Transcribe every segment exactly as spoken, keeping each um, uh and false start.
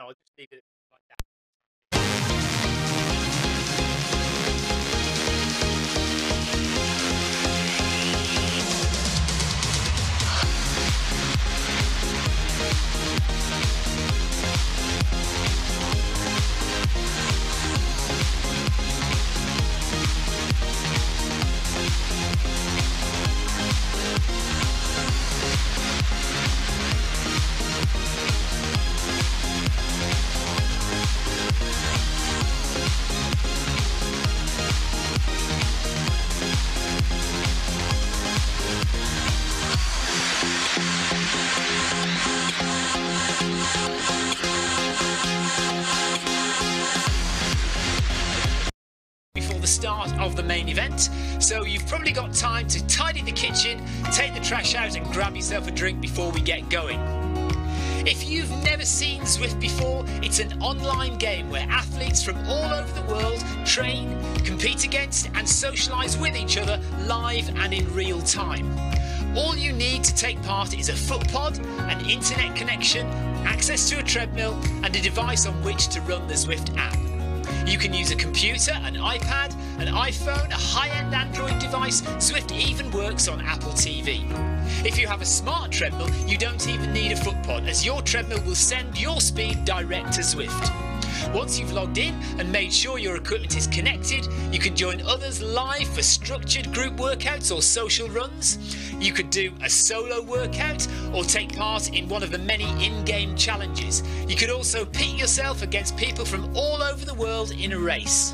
no, I'll just leave it like that. Start of the main event, so you've probably got time to tidy the kitchen, take the trash out and grab yourself a drink before we get going. If you've never seen Zwift before, it's an online game where athletes from all over the world train, compete against and socialise with each other live and in real time. All you need to take part is a foot pod, an internet connection, access to a treadmill and a device on which to run the Zwift app. You can use a computer, an iPad, an iPhone, a high-end Android device. Zwift even works on Apple T V. If you have a smart treadmill, you don't even need a footpod, as your treadmill will send your speed direct to Zwift. Once you've logged in and made sure your equipment is connected, you can join others live for structured group workouts or social runs. You could do a solo workout or take part in one of the many in-game challenges. You could also pit yourself against people from all over the world in a race.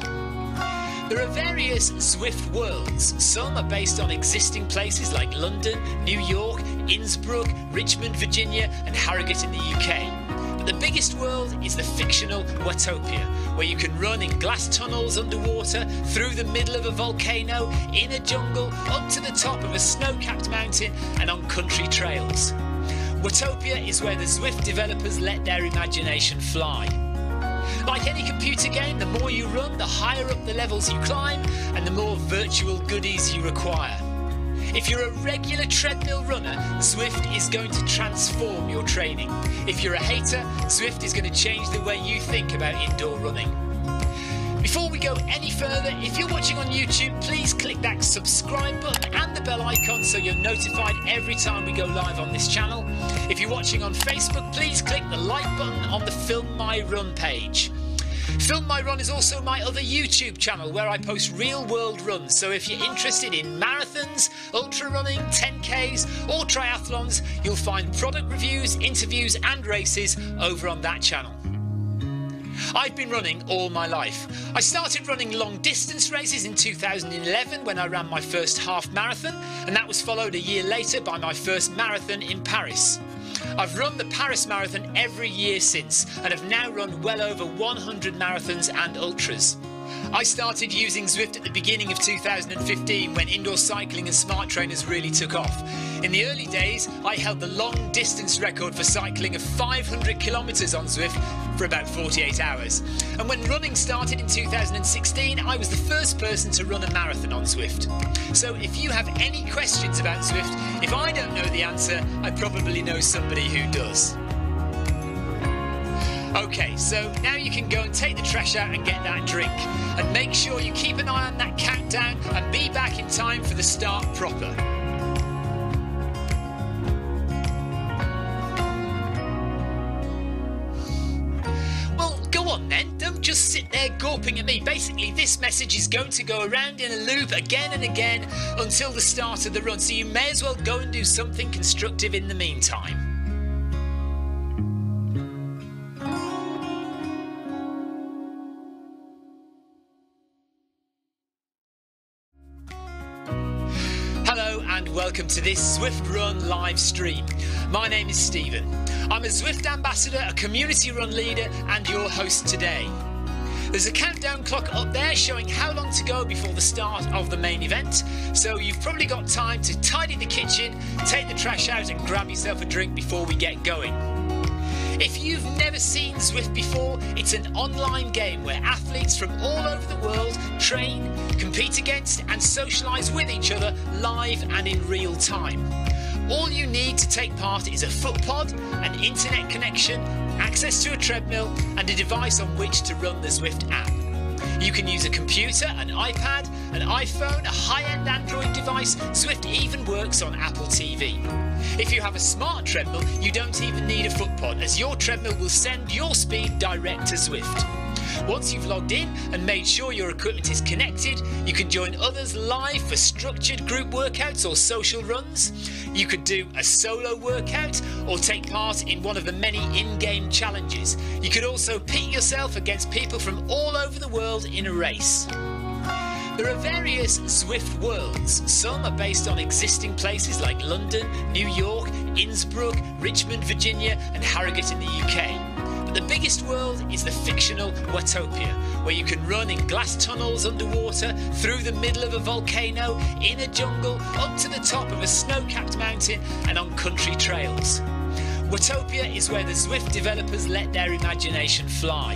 There are various Zwift worlds. Some are based on existing places like London, New York, Innsbruck, Richmond, Virginia and Harrogate in the U K. The biggest world is the fictional Watopia, where you can run in glass tunnels underwater, through the middle of a volcano, in a jungle, up to the top of a snow-capped mountain and on country trails. Watopia is where the Zwift developers let their imagination fly. Like any computer game, the more you run, the higher up the levels you climb and the more virtual goodies you require. If you're a regular treadmill runner, Zwift is going to transform your training. If you're a hater, Zwift is going to change the way you think about indoor running. Before we go any further, if you're watching on YouTube, please click that subscribe button and the bell icon so you're notified every time we go live on this channel. If you're watching on Facebook, please click the like button on the Film My Run page. Film My Run is also my other YouTube channel where I post real world runs, so if you're interested in marathons, ultra running, ten Ks or triathlons, you'll find product reviews, interviews and races over on that channel. I've been running all my life. I started running long distance races in two thousand eleven when I ran my first half marathon, and that was followed a year later by my first marathon in Paris. I've run the Paris Marathon every year since and have now run well over one hundred marathons and ultras. I started using Zwift at the beginning of two thousand fifteen when indoor cycling and smart trainers really took off. In the early days, I held the long distance record for cycling of five hundred kilometres on Zwift for about forty-eight hours. And when running started in two thousand sixteen, I was the first person to run a marathon on Zwift. So if you have any questions about Zwift, if I don't know the answer, I probably know somebody who does. Okay, so now you can go and take the trash out and get that drink. And make sure you keep an eye on that countdown and be back in time for the start proper. Well, go on then, don't just sit there gawping at me. Basically, this message is going to go around in a loop again and again until the start of the run, so you may as well go and do something constructive in the meantime. Welcome to this Zwift Run live stream. My name is Stephen. I'm a Zwift ambassador, a community run leader and your host today. There's a countdown clock up there showing how long to go before the start of the main event, so you've probably got time to tidy the kitchen, take the trash out and grab yourself a drink before we get going. If you've never seen Zwift before, it's an online game where athletes from all over the world train, compete against and socialise with each other live and in real time. All you need to take part is a foot pod, an internet connection, access to a treadmill, and a device on which to run the Zwift app. You can use a computer, an iPad, an iPhone, a high-end Android device. Zwift even works on Apple T V. If you have a smart treadmill, you don't even need a footpod, as your treadmill will send your speed direct to Zwift. Once you've logged in and made sure your equipment is connected, you can join others live for structured group workouts or social runs. You could do a solo workout or take part in one of the many in-game challenges. You could also pit yourself against people from all over the world in a race. There are various Zwift worlds. Some are based on existing places like London, New York, Innsbruck, Richmond, Virginia, and Harrogate in the U K. The biggest world is the fictional Watopia, where you can run in glass tunnels underwater, through the middle of a volcano, in a jungle, up to the top of a snow-capped mountain, and on country trails. Watopia is where the Zwift developers let their imagination fly.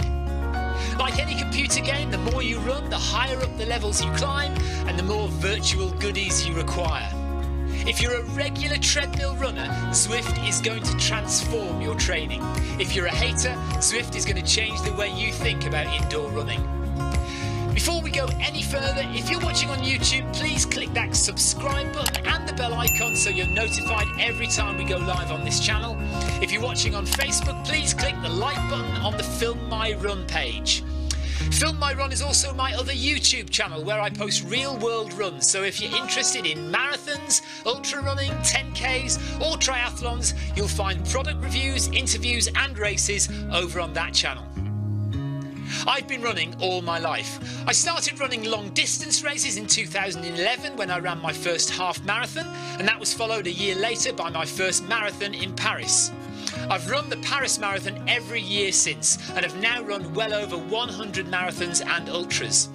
Like any computer game, the more you run, the higher up the levels you climb, and the more virtual goodies you require. If you're a regular treadmill runner, Zwift is going to transform your training. If you're a hater, Zwift is going to change the way you think about indoor running. Before we go any further, if you're watching on YouTube, please click that subscribe button and the bell icon so you're notified every time we go live on this channel. If you're watching on Facebook, please click the like button on the Film My Run page. Film My Run is also my other YouTube channel where I post real world runs, so if you're interested in marathons, ultra running, ten Ks or triathlons, you'll find product reviews, interviews and races over on that channel. I've been running all my life. I started running long distance races in two thousand eleven when I ran my first half marathon, and that was followed a year later by my first marathon in Paris. I've run the Paris Marathon every year since and have now run well over one hundred marathons and ultras.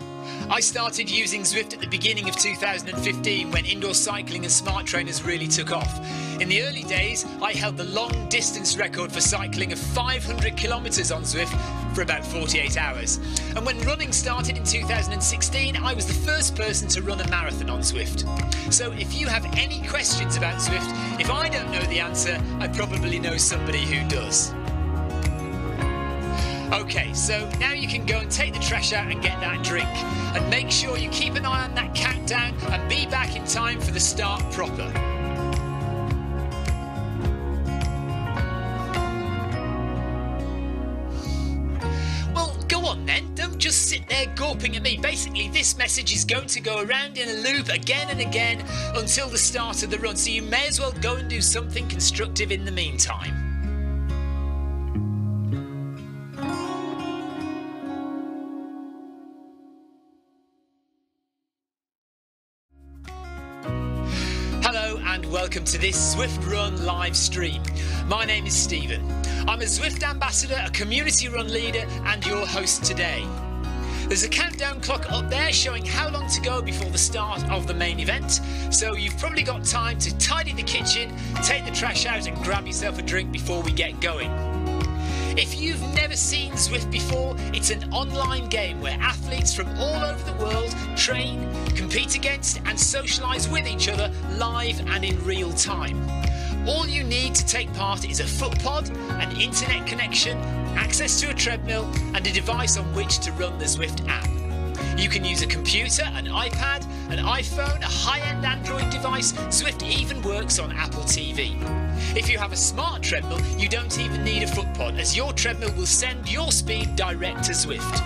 I started using Zwift at the beginning of two thousand fifteen when indoor cycling and smart trainers really took off. In the early days, I held the long distance record for cycling of five hundred kilometres on Zwift for about forty-eight hours. And when running started in two thousand sixteen, I was the first person to run a marathon on Zwift. So if you have any questions about Zwift, if I don't know the answer, I probably know somebody who does. Okay, so now you can go and take the trash out and get that drink. And make sure you keep an eye on that countdown and be back in time for the start proper. Well, go on then, don't just sit there gawping at me. Basically, this message is going to go around in a loop again and again until the start of the run, so you may as well go and do something constructive in the meantime. Welcome to this Zwift Run live stream. My name is Stephen. I'm a Zwift ambassador, a community run leader, and your host today. There's a countdown clock up there showing how long to go before the start of the main event, so you've probably got time to tidy the kitchen, take the trash out, and grab yourself a drink before we get going. If you've never seen Zwift before, it's an online game where athletes from all over the world train, compete against and socialise with each other live and in real time. All you need to take part is a footpod, an internet connection, access to a treadmill and a device on which to run the Zwift app. You can use a computer, an iPad, an iPhone, a high-end Android device. Zwift even works on Apple T V. If you have a smart treadmill, you don't even need a footpod, as your treadmill will send your speed direct to Zwift.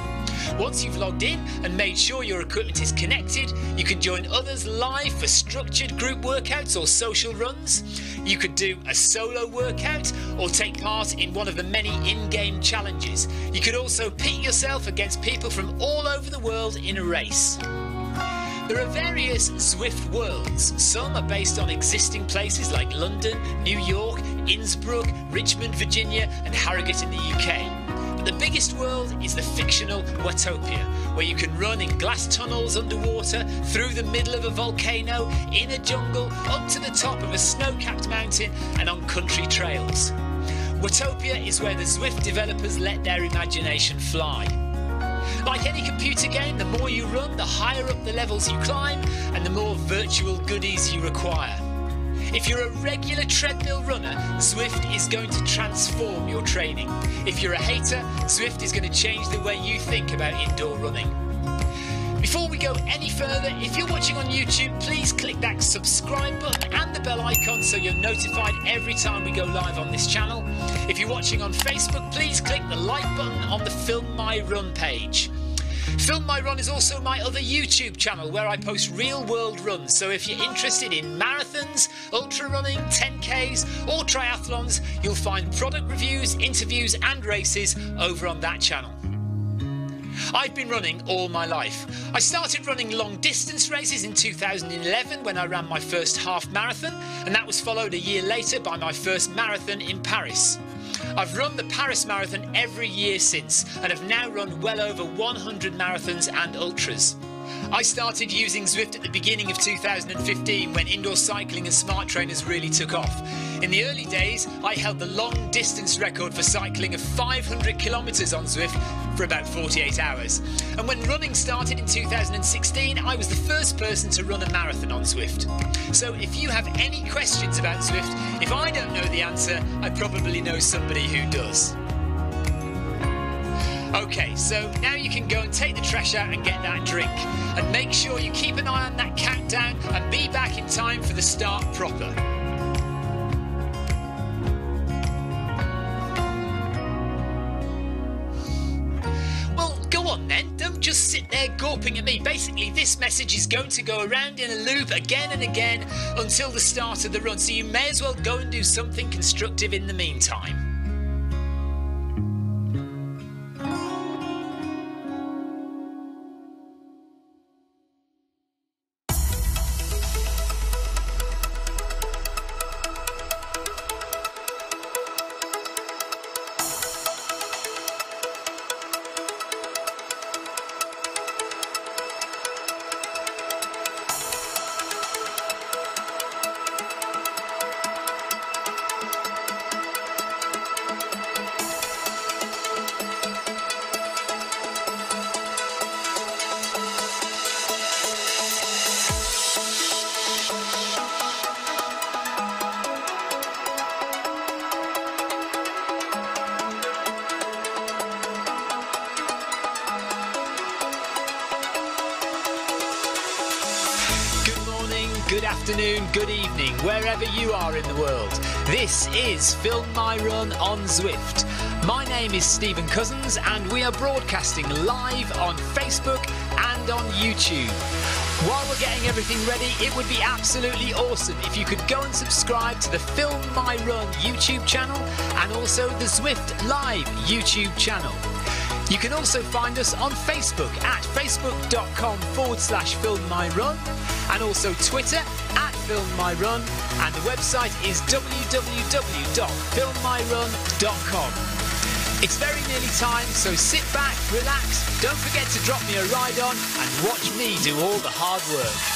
Once you've logged in and made sure your equipment is connected, you can join others live for structured group workouts or social runs. You could do a solo workout or take part in one of the many in-game challenges. You could also pit yourself against people from all over the world in a race. There are various Zwift worlds. Some are based on existing places like London, New York, Innsbruck, Richmond, Virginia, and Harrogate in the U K. The biggest world is the fictional Watopia, where you can run in glass tunnels underwater, through the middle of a volcano, in a jungle, up to the top of a snow-capped mountain and on country trails. Watopia is where the Zwift developers let their imagination fly. Like any computer game, the more you run, the higher up the levels you climb and the more virtual goodies you require. If you're a regular treadmill runner, Zwift is going to transform your training. If you're a hater, Zwift is going to change the way you think about indoor running. Before we go any further, if you're watching on YouTube, please click that subscribe button and the bell icon so you're notified every time we go live on this channel. If you're watching on Facebook, please click the like button on the Film My Run page. Film My Run is also my other YouTube channel where I post real world runs, so if you're interested in marathons, ultra running, ten Ks or triathlons, you'll find product reviews, interviews and races over on that channel. I've been running all my life. I started running long distance races in two thousand eleven when I ran my first half marathon, and that was followed a year later by my first marathon in Paris. I've run the Paris Marathon every year since and have now run well over one hundred marathons and ultras. I started using Zwift at the beginning of two thousand fifteen when indoor cycling and smart trainers really took off. In the early days, I held the long distance record for cycling of five hundred kilometres on Zwift for about forty-eight hours. And when running started in two thousand sixteen, I was the first person to run a marathon on Zwift. So if you have any questions about Zwift, if I don't know the answer, I probably know somebody who does. Okay, so now you can go and take the trash out and get that drink. And make sure you keep an eye on that countdown and be back in time for the start proper. Well, go on then, don't just sit there gawping at me. Basically, this message is going to go around in a loop again and again until the start of the run, so you may as well go and do something constructive in the meantime. Good evening, wherever you are in the world. This is Film My Run on Zwift. My name is Stephen Cousins and we are broadcasting live on Facebook and on YouTube. While we're getting everything ready, it would be absolutely awesome if you could go and subscribe to the Film My Run YouTube channel and also the Zwift Live YouTube channel. You can also find us on Facebook at facebook.com forward slash Film My Run and also Twitter at Film My Run, and the website is w w w dot film my run dot com. It's very nearly time, so sit back, relax, don't forget to drop me a ride on and watch me do all the hard work.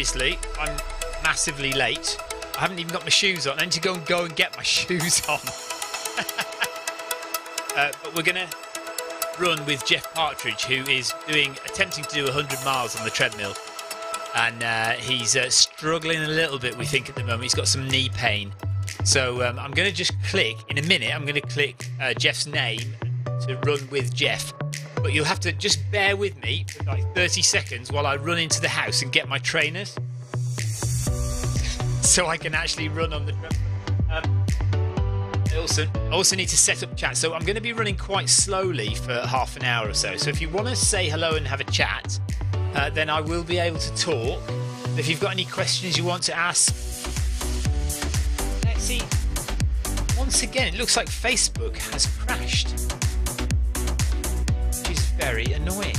Seriously, I'm massively late. I haven't even got my shoes on. I need to go and go and get my shoes on. uh, but we're gonna run with Geoff Partridge, who is doing attempting to do one hundred miles on the treadmill, and uh, he's uh, struggling a little bit. We think at the moment he's got some knee pain. So um, I'm gonna just click in a minute. I'm gonna click uh, Geoff's name to run with Geoff. But you'll have to just bear with me for like thirty seconds while I run into the house and get my trainers. so I can actually run on the treadmill. Um, I also, I also need to set up chat. So I'm going to be running quite slowly for half an hour or so. So if you want to say hello and have a chat, uh, then I will be able to talk. If you've got any questions you want to ask, let's see. Once again, it looks like Facebook has crashed, which is very annoying.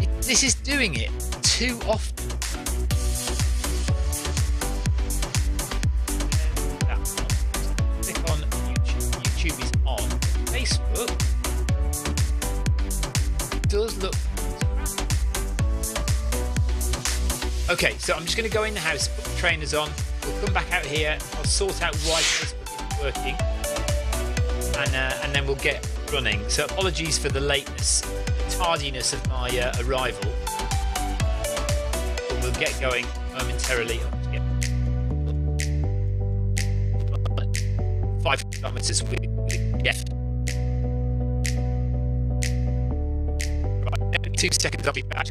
It, this is doing it too often. Click on YouTube. YouTube is on. Facebook does look. Okay, so I'm just going to go in the house, put the trainers on, we'll come back out here, I'll sort out why Facebook is working, and, uh, and then we'll get running. So apologies for the lateness, the tardiness of my uh, arrival, but we'll get going momentarily. Five kilometres with Geoff. Right, in two seconds I'll be back.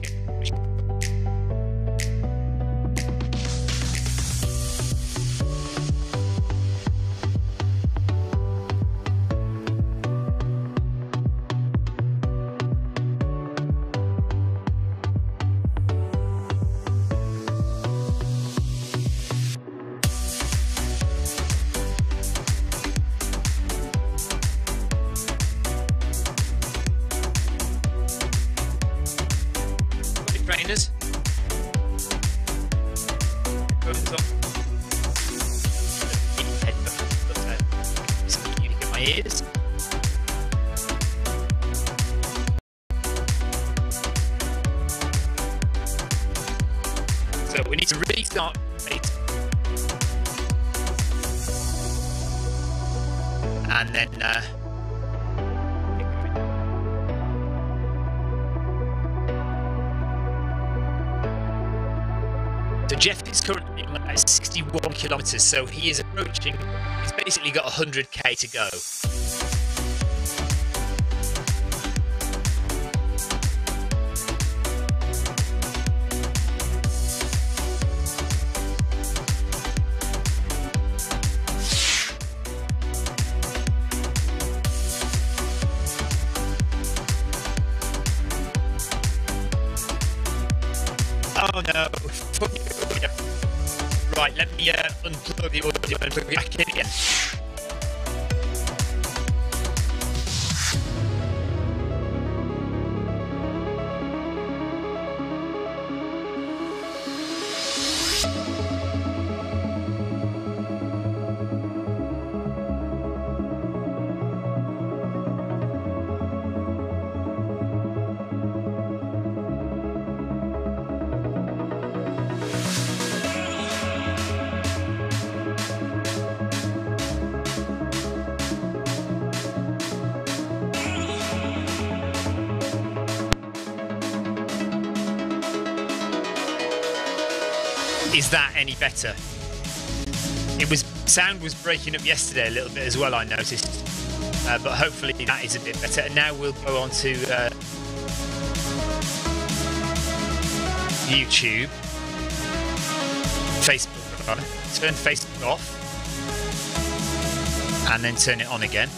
Kilometers, so he is approaching, he's basically got one hundred K to go. Oh no. Right, let me uh, unplug the audio and put it back in again. Any better? It was sound was breaking up yesterday a little bit as well, I noticed, uh, but hopefully that is a bit better. And now we'll go on to uh, YouTube, Facebook rather. Turn Facebook off and then turn it on again,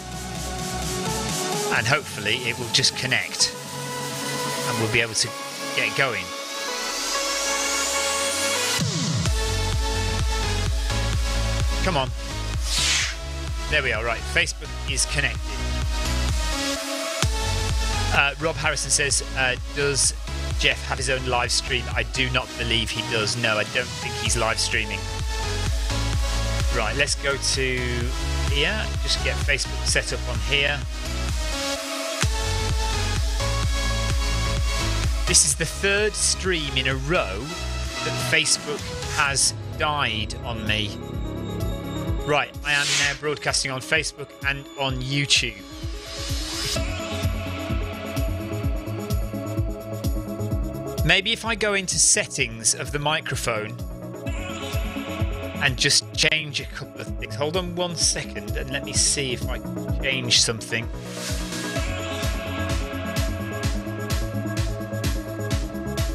and hopefully it will just connect and we'll be able to get going. Come on. There we are, right. Facebook is connected. Uh, Rob Harrison says, uh, does Geoff have his own live stream? I do not believe he does. No, I don't think he's live streaming. Right, let's go to here. Just get Facebook set up on here. This is the third stream in a row that Facebook has died on me. Right, I am now broadcasting on Facebook and on YouTube. Maybe if I go into settings of the microphone and just change a couple of things. Hold on one second and let me see if I can change something.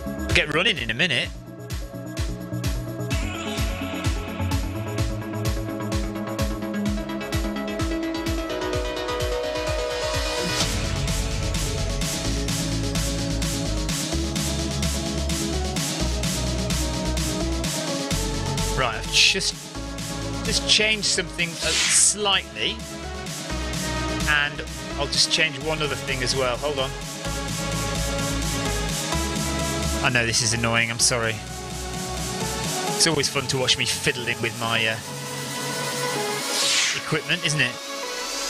I'll get running in a minute. just just change something slightly, and I'll just change one other thing as well. Hold on. I know this is annoying, I'm sorry. It's always fun to watch me fiddling with my uh, equipment, isn't it?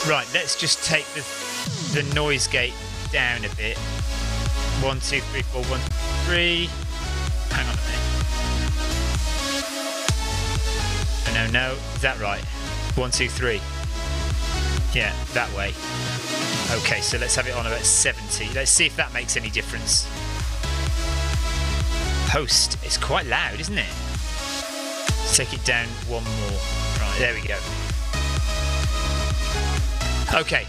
Right, let's just take the, the noise gate down a bit. One, two, three, four, one, three. Hang on a minute. No, no, no. Is that right? One, two, three. Yeah, that way. Okay, so let's have it on about seventy. Let's see if that makes any difference. Post. It's quite loud, isn't it? Let's take it down one more. Right, there we go. Okay,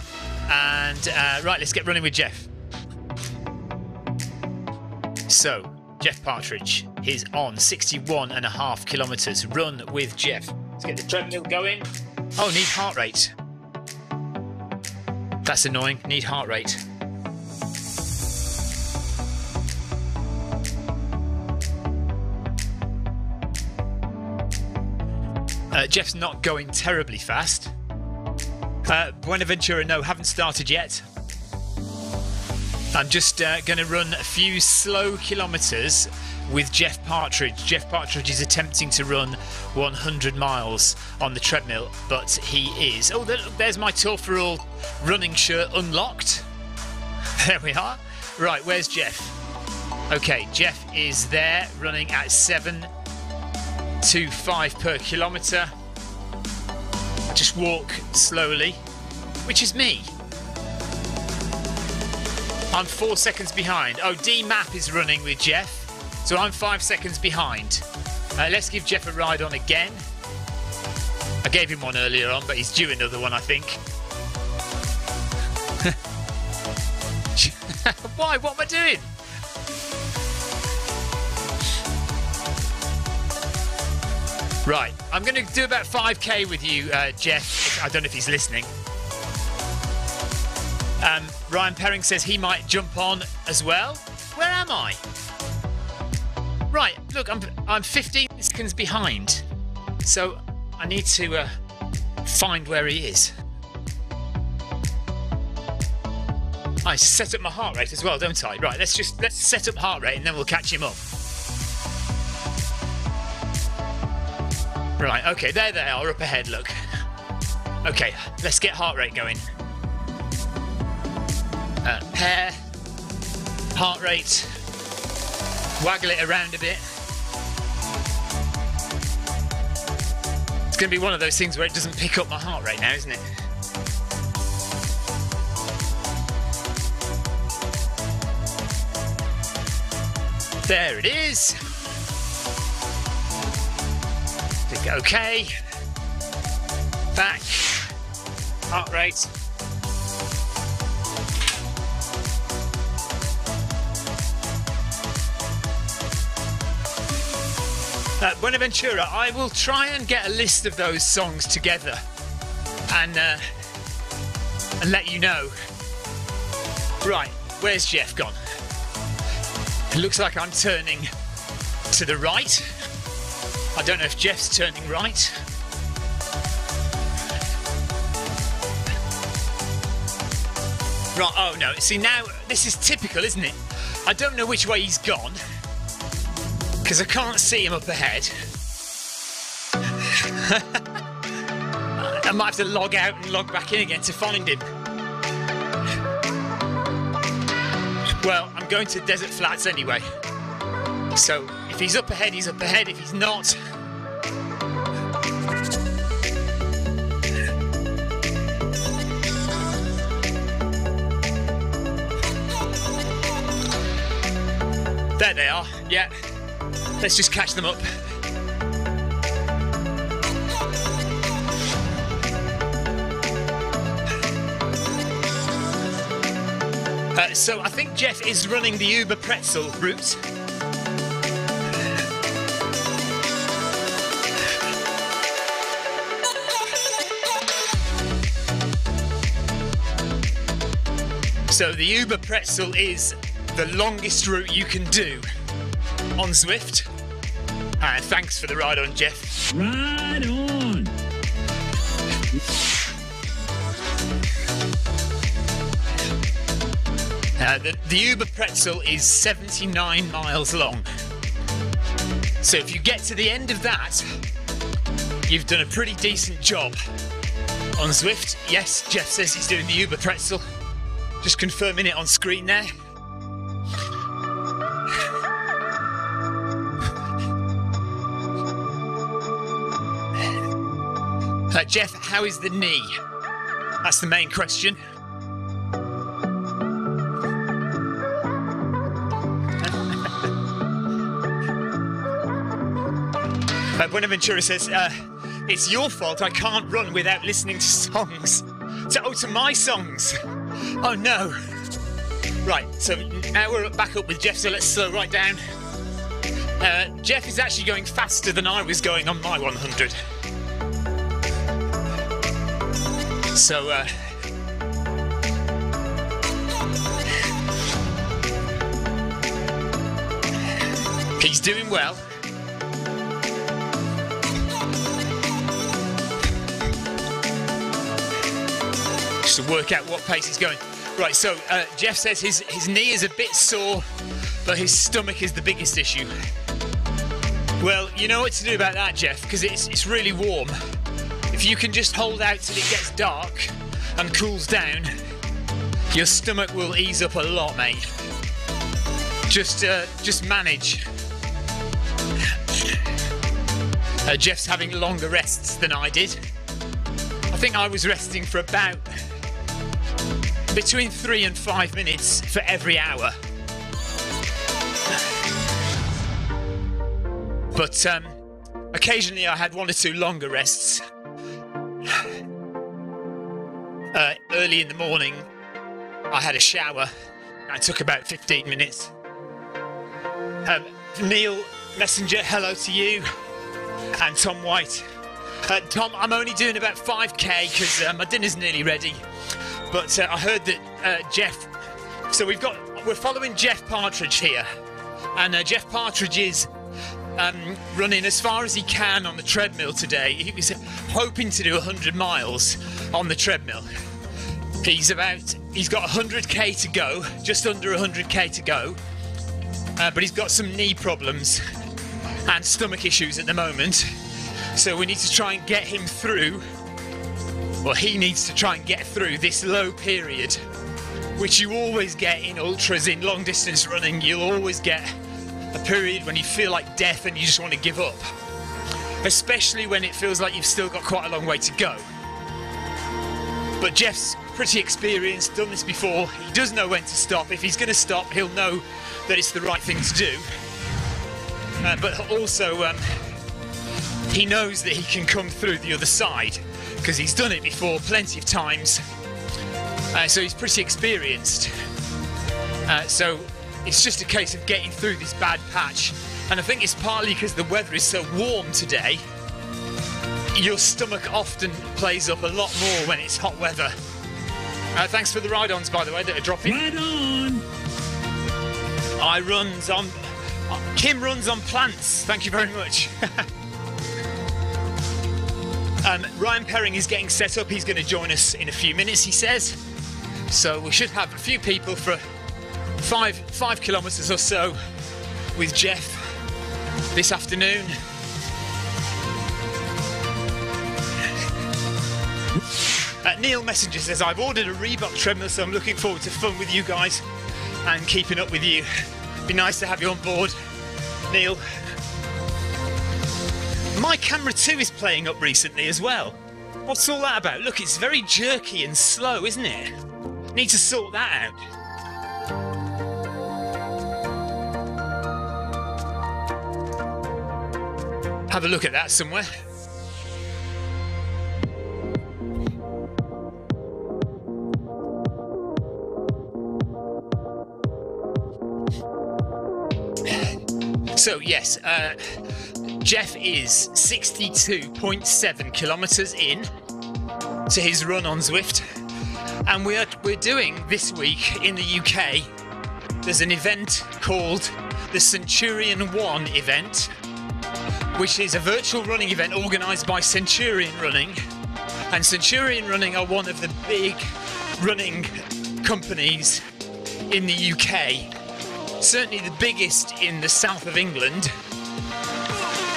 and uh, right, let's get running with Geoff. So, Geoff Partridge is on sixty-one and a half kilometers. Run with Geoff. Let's get the treadmill going. Oh, need heart rate. That's annoying. Need heart rate. Uh, Geoff's not going terribly fast. Uh, Buenaventura, no, haven't started yet. I'm just uh, going to run a few slow kilometres with Geoff Partridge. Geoff Partridge is attempting to run one hundred miles on the treadmill, but he is... Oh, there's my Tour for All running shirt unlocked. There we are. Right, where's Geoff? Okay, Geoff is there, running at seven two five per kilometre. Just walk slowly, which is me. I'm four seconds behind. Oh, D Map is running with Geoff, so I'm five seconds behind. Uh, let's give Geoff a ride on again. I gave him one earlier on, but he's due another one, I think. Why? What am I doing? Right, I'm going to do about five K with you, uh, Geoff. I don't know if he's listening. Um, Ryan Perring says he might jump on as well. Where am I? Right, look, I'm I'm fifteen seconds behind, so I need to uh, find where he is. I set up my heart rate as well, don't I? Right, let's just let's set up heart rate and then we'll catch him up. Right, okay, there they are, up ahead, look. Okay, let's get heart rate going. Uh, pair, heart rate, waggle it around a bit. It's going to be one of those things where it doesn't pick up my heart rate now, isn't it? There it is. Okay, back, heart rate. Uh, Buenaventura, I will try and get a list of those songs together and, uh, and let you know. Right, where's Geoff gone? It looks like I'm turning to the right. I don't know if Geoff's turning right. Right, oh no, see now, this is typical, isn't it? I don't know which way he's gone, because I can't see him up ahead. I might have to log out and log back in again to find him. Well, I'm going to Desert Flats anyway, so if he's up ahead, he's up ahead. If he's not, there they are. Yeah, let's just catch them up. Uh, so I think Geoff is running the Uber Pretzel route. So the Uber Pretzel is the longest route you can do on Zwift. And uh, thanks for the ride on, Geoff. Uh, the, the Uber Pretzel is seventy-nine miles long. So if you get to the end of that, you've done a pretty decent job. On Zwift, yes, Geoff says he's doing the Uber Pretzel. Just confirming it on screen there. Uh, Geoff, how is the knee? That's the main question. uh, Buenaventura says, uh, it's your fault I can't run without listening to songs. To, oh, to my songs. Oh, no. Right, so now we're back up with Geoff, so let's slow right down. Uh, Geoff is actually going faster than I was going on my one hundred. So, uh, he's doing well. Just to work out what pace he's going. Right, so uh, Geoff says his, his knee is a bit sore, but his stomach is the biggest issue. Well, you know what to do about that, Geoff, because it's, it's really warm. If you can just hold out till it gets dark and cools down, your stomach will ease up a lot, mate. Just, uh, just manage. Uh, Geoff's having longer rests than I did. I think I was resting for about between three and five minutes for every hour. But um, occasionally I had one or two longer rests. Uh, early in the morning, I had a shower. I took about fifteen minutes. Um, Neil Messenger, hello to you. And Tom White. Uh, Tom, I'm only doing about five K because uh, my dinner's nearly ready. But uh, I heard that uh, Geoff... So we've got... We're following Geoff Partridge here. And uh, Geoff Partridge is... Um, running as far as he can on the treadmill today. He was hoping to do one hundred miles on the treadmill. He's about, he's got one hundred K to go, just under one hundred K to go, uh, but he's got some knee problems and stomach issues at the moment. So we need to try and get him through, well, he needs to try and get through this low period, which you always get in ultras, in long distance running. You'll always get a period when you feel like death and you just want to give up, especially when it feels like you've still got quite a long way to go. But Geoff's pretty experienced, done this before. He does know when to stop. If he's going to stop, he'll know that it's the right thing to do. Uh, but also, um, he knows that he can come through the other side because he's done it before plenty of times. Uh, so he's pretty experienced. Uh, so. It's just a case of getting through this bad patch. And I think it's partly because the weather is so warm today. Your stomach often plays up a lot more when it's hot weather. Uh, thanks for the ride-ons, by the way, that are dropping. Right on! I runs on... Uh, Kim runs on plants. Thank you very much. um, Ryan Perring is getting set up. He's going to join us in a few minutes, he says. So we should have a few people for... Five, five kilometres or so with Geoff this afternoon. Uh, Neil Messenger says, I've ordered a Reebok treadmill, so I'm looking forward to fun with you guys and keeping up with you. Be nice to have you on board, Neil. My camera two is playing up recently as well. What's all that about? Look, it's very jerky and slow, isn't it? Need to sort that out. Have a look at that somewhere. So yes, uh, Geoff is sixty-two point seven kilometres in to his run on Zwift, and we are we're doing this week in the U K. There's an event called the Centurion One event, which is a virtual running event organised by Centurion Running. And Centurion Running are one of the big running companies in the U K, certainly the biggest in the south of England,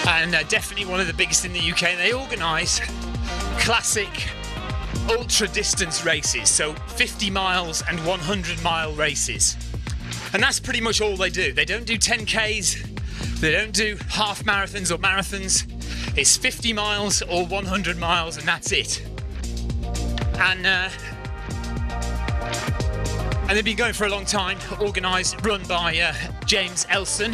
and uh, definitely one of the biggest in the U K. And they organise classic ultra distance races, so fifty miles and one hundred mile races, and that's pretty much all they do. They don't do ten Ks, they don't do half marathons or marathons. It's fifty miles or one hundred miles, and that's it. And uh, and they've been going for a long time, organised, run by uh, James Elson.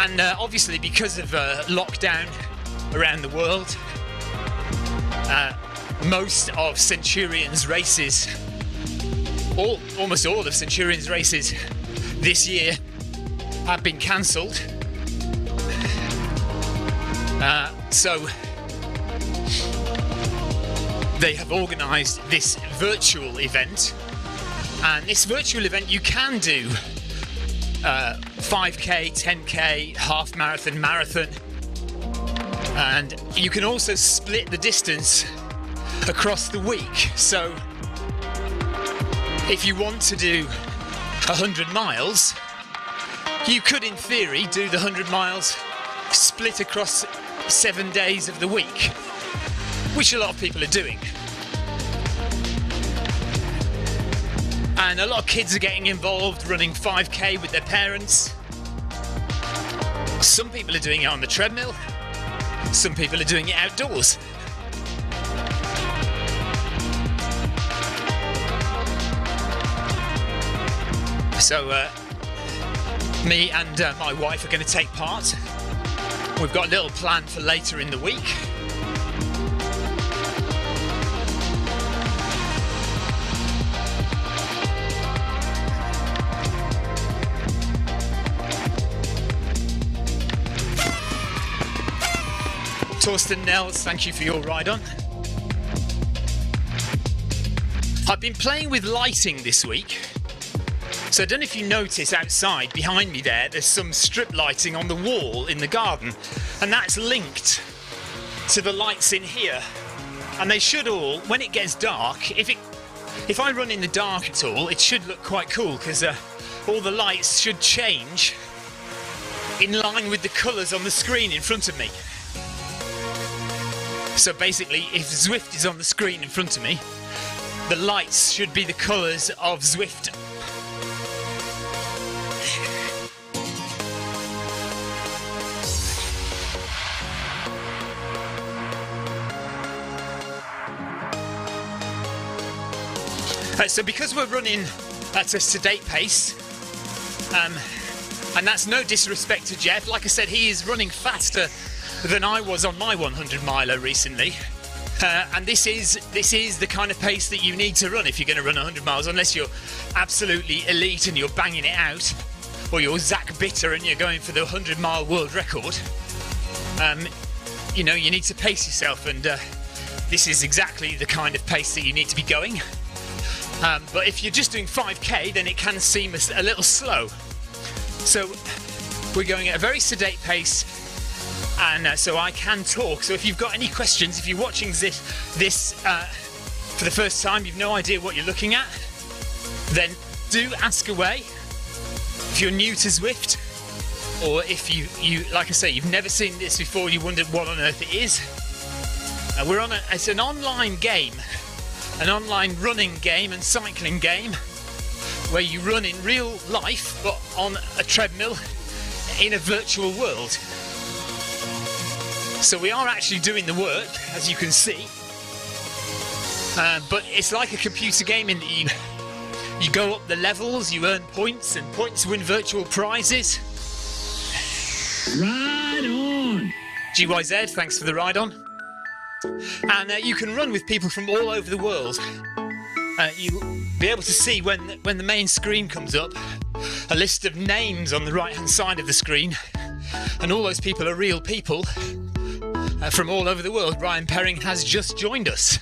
And uh, obviously, because of uh, lockdown around the world, uh, most of Centurion's races, all, almost all of Centurion's races this year have been cancelled. Uh, so they have organised this virtual event, and this virtual event you can do Uh, five K, ten K, half marathon, marathon, and you can also split the distance across the week. So if you want to do one hundred miles, you could in theory do the one hundred miles split across seven days of the week, which a lot of people are doing. And a lot of kids are getting involved, running five K with their parents. Some people are doing it on the treadmill. Some people are doing it outdoors. So uh, me and uh, my wife are going to take part. We've got a little plan for later in the week. Torsten Nels, thank you for your ride on. I've been playing with lighting this week. So I don't know if you notice outside behind me there, there's some strip lighting on the wall in the garden, and that's linked to the lights in here. And they should all, when it gets dark, if, it, if I run in the dark at all, it should look quite cool, because uh, all the lights should change in line with the colours on the screen in front of me. So basically, if Zwift is on the screen in front of me, the lights should be the colours of Zwift. Right, so because we're running at a sedate pace, um, and that's no disrespect to Geoff, like I said, he is running faster than I was on my one hundred miler recently, uh, and this is this is the kind of pace that you need to run if you're going to run one hundred miles, unless you're absolutely elite and you're banging it out, or you're Zach Bitter and you're going for the one hundred mile world record. Um, you know, you need to pace yourself, and uh, this is exactly the kind of pace that you need to be going. Um, but if you're just doing five K, then it can seem a, a little slow. So we're going at a very sedate pace. And uh, so I can talk. So if you've got any questions, if you're watching this, this uh, for the first time, you've no idea what you're looking at, then do ask away. If you're new to Zwift, or if you, you like I say, you've never seen this before, you wondered what on earth it is. Uh, we're on a, it's an online game, an online running game and cycling game, where you run in real life, but on a treadmill in a virtual world. So we are actually doing the work, as you can see, uh, but it's like a computer game in that you, you go up the levels, you earn points, and points win virtual prizes. Ride on! G Y Z, thanks for the ride on. And uh, you can run with people from all over the world. Uh, you'll be able to see when, when the main screen comes up, a list of names on the right-hand side of the screen, and all those people are real people. Uh, from all over the world. Ryan Perring has just joined us.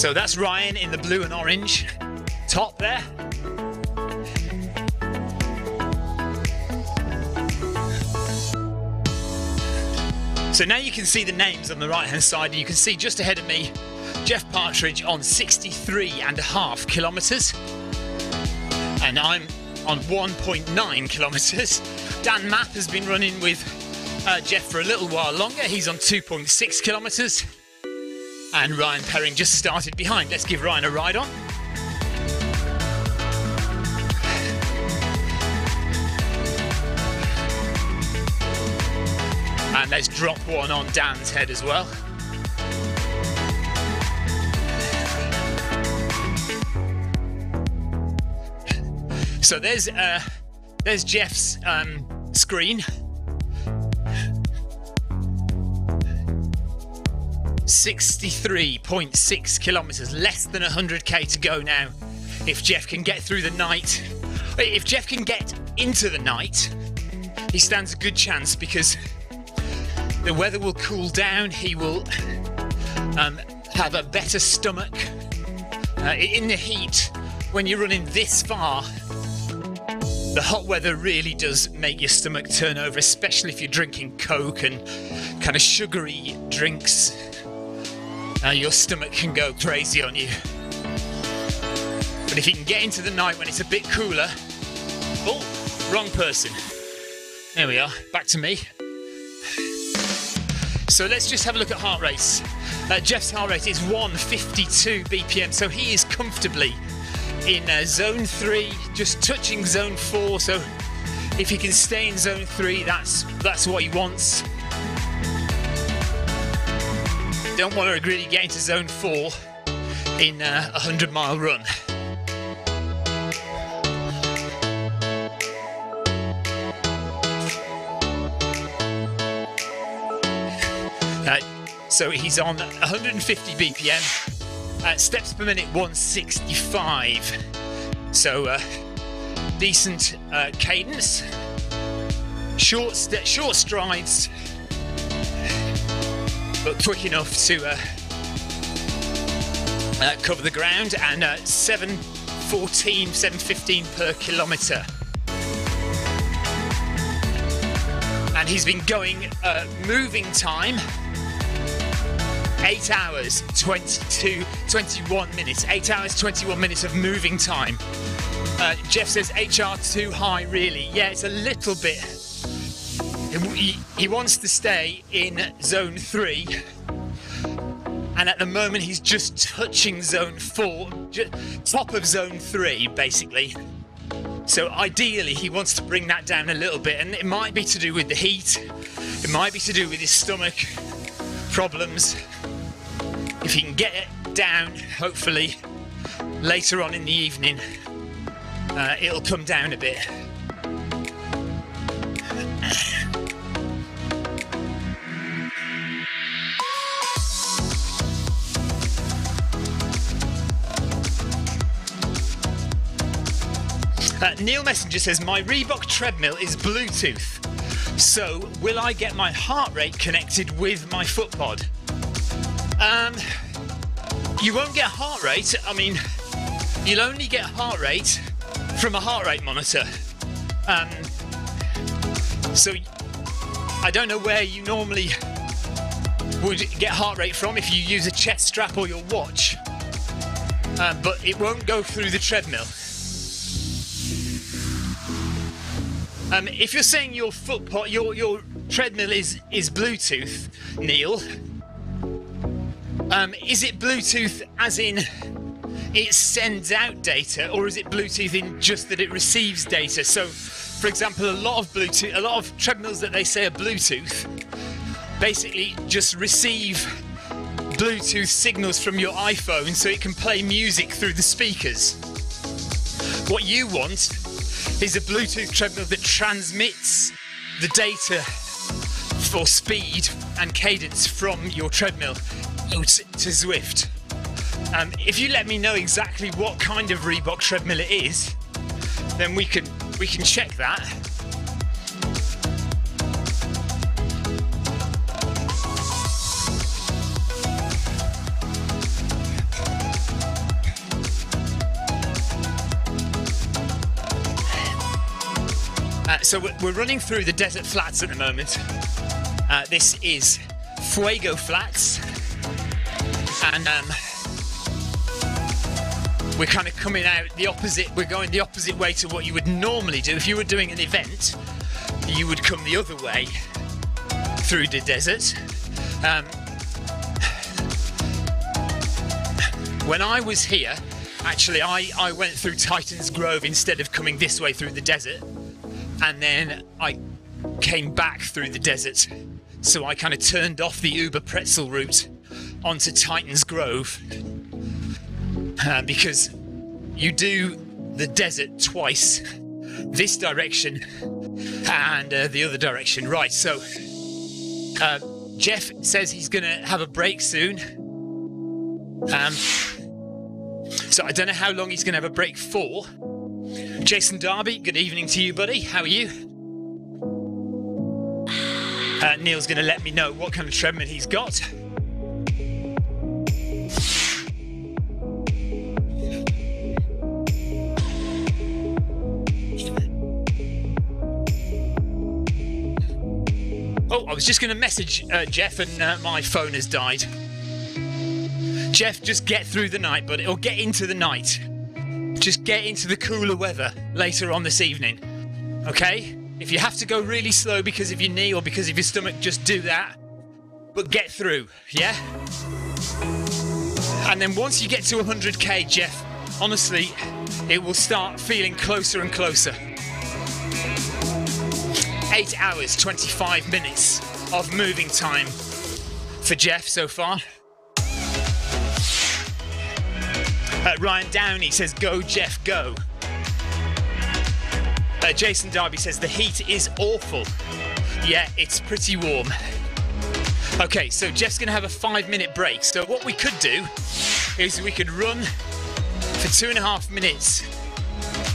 So that's Ryan in the blue and orange. top there. So now you can see the names on the right hand side. You can see just ahead of me, Geoff Partridge on sixty-three and a half kilometers. And I'm on one point nine kilometers. Dan Mapp has been running with uh, Geoff for a little while longer. He's on two point six kilometers. And Ryan Perring just started behind. Let's give Ryan a ride on. And let's drop one on Dan's head as well. So there's uh, there's Geoff's um, screen. sixty-three point six kilometers, less than one hundred K to go now. If Geoff can get through the night, if Geoff can get into the night, he stands a good chance because the weather will cool down. He will um, have a better stomach. Uh, in the heat, when you're running this far, the hot weather really does make your stomach turn over, especially if you're drinking Coke and kind of sugary drinks. Uh, your stomach can go crazy on you. But if you can get into the night when it's a bit cooler... Oh, wrong person. There we are, back to me. So let's just have a look at heart rates. Uh, Geoff's heart rate is one fifty-two B P M, so he is comfortably in uh, zone three, just touching zone four. So if he can stay in zone three, that's that's what he wants. Don't want to really get into zone four in a hundred mile run. Uh, so he's on one fifty B P M, uh, steps per minute one sixty-five. So uh, decent uh, cadence, short st short strides, but quick enough to uh, uh, cover the ground, and uh, seven fourteen, seven fifteen per kilometre. And he's been going uh, moving time, eight hours, twenty-two, twenty-one minutes. eight hours, twenty-one minutes of moving time. Uh, Geoff says H R too high, really. Yeah, it's a little bit. He wants to stay in zone three, and at the moment he's just touching zone four, top of zone three basically. So ideally he wants to bring that down a little bit, and it might be to do with the heat, it might be to do with his stomach problems. If he can get it down, hopefully later on in the evening uh, it'll come down a bit. Uh, Neil Messenger says, my Reebok treadmill is Bluetooth, so will I get my heart rate connected with my FootPod? Um, you won't get heart rate. I mean, you'll only get heart rate from a heart rate monitor. Um, so I don't know where you normally would get heart rate from if you use a chest strap or your watch, uh, but it won't go through the treadmill. Um, if you're saying your footpod, your your treadmill is is Bluetooth, Neil. Um, is it Bluetooth as in it sends out data, or is it Bluetooth in just that it receives data? So, for example, a lot of Bluetooth, a lot of treadmills that they say are Bluetooth, basically just receive Bluetooth signals from your iPhone, so it can play music through the speakers. What you want is a Bluetooth treadmill that transmits the data for speed and cadence from your treadmill to Zwift. Um, if you let me know exactly what kind of Reebok treadmill it is, then we can we can check that. Uh, so we're running through the desert flats at the moment. Uh, this is Fuego Flats, and um, we're kind of coming out the opposite. We're going the opposite way to what you would normally do. If you were doing an event, you would come the other way through the desert. Um, when I was here, actually, I, I went through Titan's Grove instead of coming this way through the desert, and then I came back through the desert. So I kind of turned off the Uber Pretzel route onto Titan's Grove, uh, because you do the desert twice, this direction and uh, the other direction. Right, so uh, Geoff says he's going to have a break soon. Um, so I don't know how long he's going to have a break for. Jason Darby, good evening to you, buddy. How are you? Uh, Neil's going to let me know what kind of treadmill he's got. Oh, I was just going to message uh, Geoff, and uh, my phone has died. Geoff, just get through the night, buddy, or get into the night. Just get into the cooler weather later on this evening, okay? If you have to go really slow because of your knee or because of your stomach, just do that. But get through, yeah? And then once you get to one hundred K, Geoff, honestly, it will start feeling closer and closer. Eight hours, twenty-five minutes of moving time for Geoff so far. Uh, Ryan Downey says, go, Geoff, go. Uh, Jason Darby says the heat is awful. Yeah, it's pretty warm. Okay, so Geoff's gonna have a five minute break. So what we could do is we could run for two and a half minutes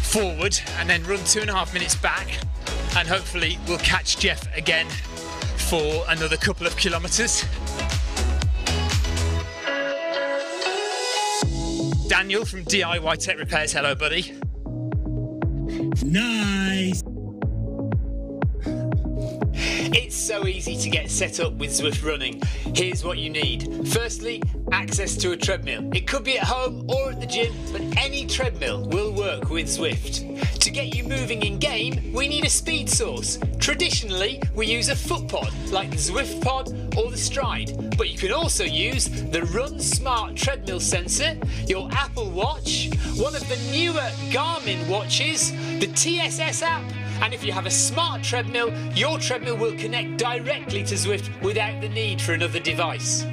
forward and then run two and a half minutes back, and hopefully we'll catch Geoff again for another couple of kilometers. Daniel from D I Y Tech Repairs, hello buddy. Nice. It's so easy to get set up with Zwift Running. Here's what you need. Firstly, access to a treadmill. It could be at home or at the gym, but any treadmill will work with Zwift. To get you moving in game, we need a speed source. Traditionally, we use a foot pod, like the Zwift Pod or the Stride, but you can also use the Run Smart treadmill sensor, your Apple Watch, one of the newer Garmin watches, the T S S app, and if you have a smart treadmill, your treadmill will connect directly to Zwift without the need for another device.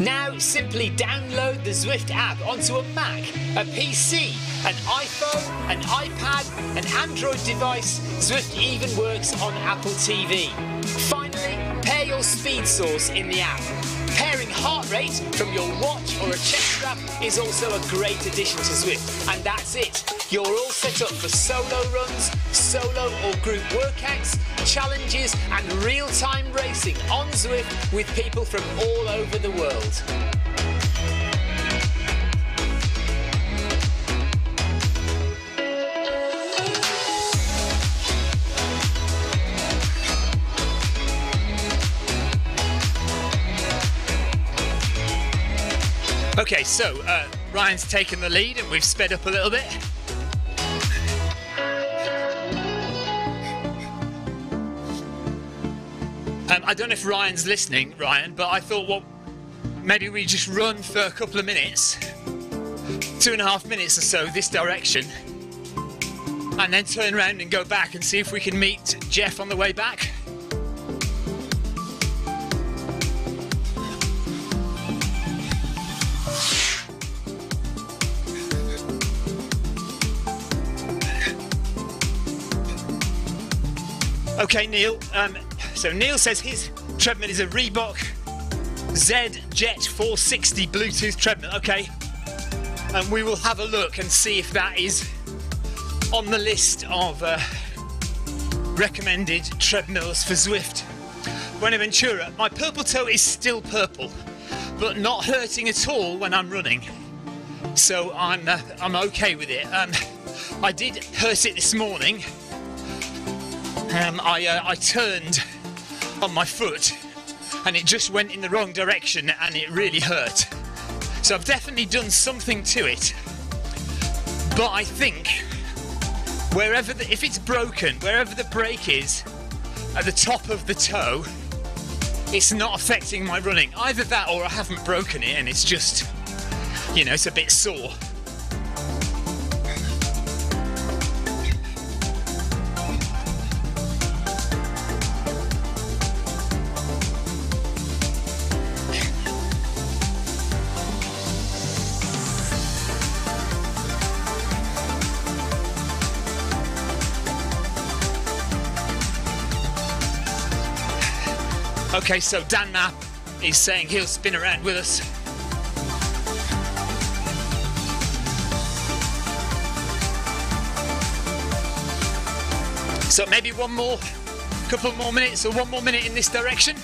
Now simply download the Zwift app onto a Mac, a P C, an iPhone, an iPad, an Android device. Zwift even works on Apple T V. Finally, pair your speed source in the app. Pairing heart rate from your watch or a chest strap is also a great addition to Zwift. And that's it. You're all set up for solo runs, solo or group workouts, challenges and real-time racing on Zwift with people from all over the world. Okay, so uh, Ryan's taken the lead and we've sped up a little bit. Um, I don't know if Ryan's listening, Ryan, but I thought, well, maybe we just run for a couple of minutes, two and a half minutes or so this direction, and then turn around and go back and see if we can meet Geoff on the way back. Okay, Neil, um, so Neil says his treadmill is a Reebok Z Jet four sixty Bluetooth treadmill. Okay, and we will have a look and see if that is on the list of uh, recommended treadmills for Zwift. Buenaventura, my purple toe is still purple, but not hurting at all when I'm running. So I'm, uh, I'm okay with it. Um, I did hurt it this morning. um, I, uh, I turned on my foot and it just went in the wrong direction and it really hurt. So I've definitely done something to it, but I think wherever the, if it's broken, wherever the break is at the top of the toe, it's not affecting my running. Either that or I haven't broken it and it's just, you know, it's a bit sore. Okay, so Dan Mapp is saying he'll spin around with us. So maybe one more, couple more minutes, or one more minute in this direction.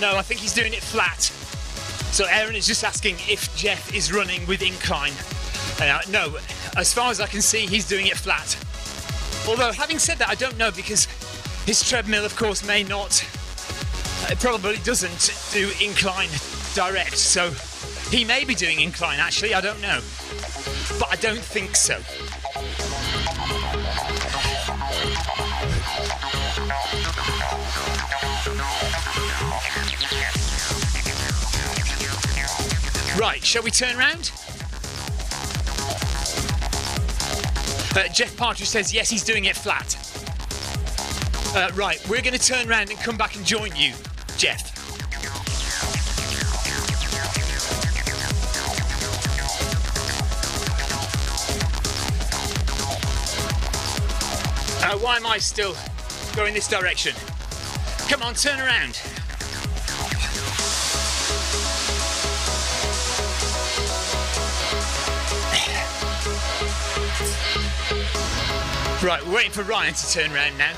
No, I think he's doing it flat. So Aaron is just asking if Geoff is running with incline. Uh, no, as far as I can see, he's doing it flat. Although, having said that, I don't know, because his treadmill, of course, may not, uh, probably doesn't do incline direct. So he may be doing incline, actually, I don't know. But I don't think so. Right, shall we turn round? Uh, Geoff Partridge says yes, he's doing it flat. Uh, right, we're going to turn round and come back and join you, Geoff. Uh, why am I still going this direction? Come on, turn around. Right, we're waiting for Ryan to turn around now.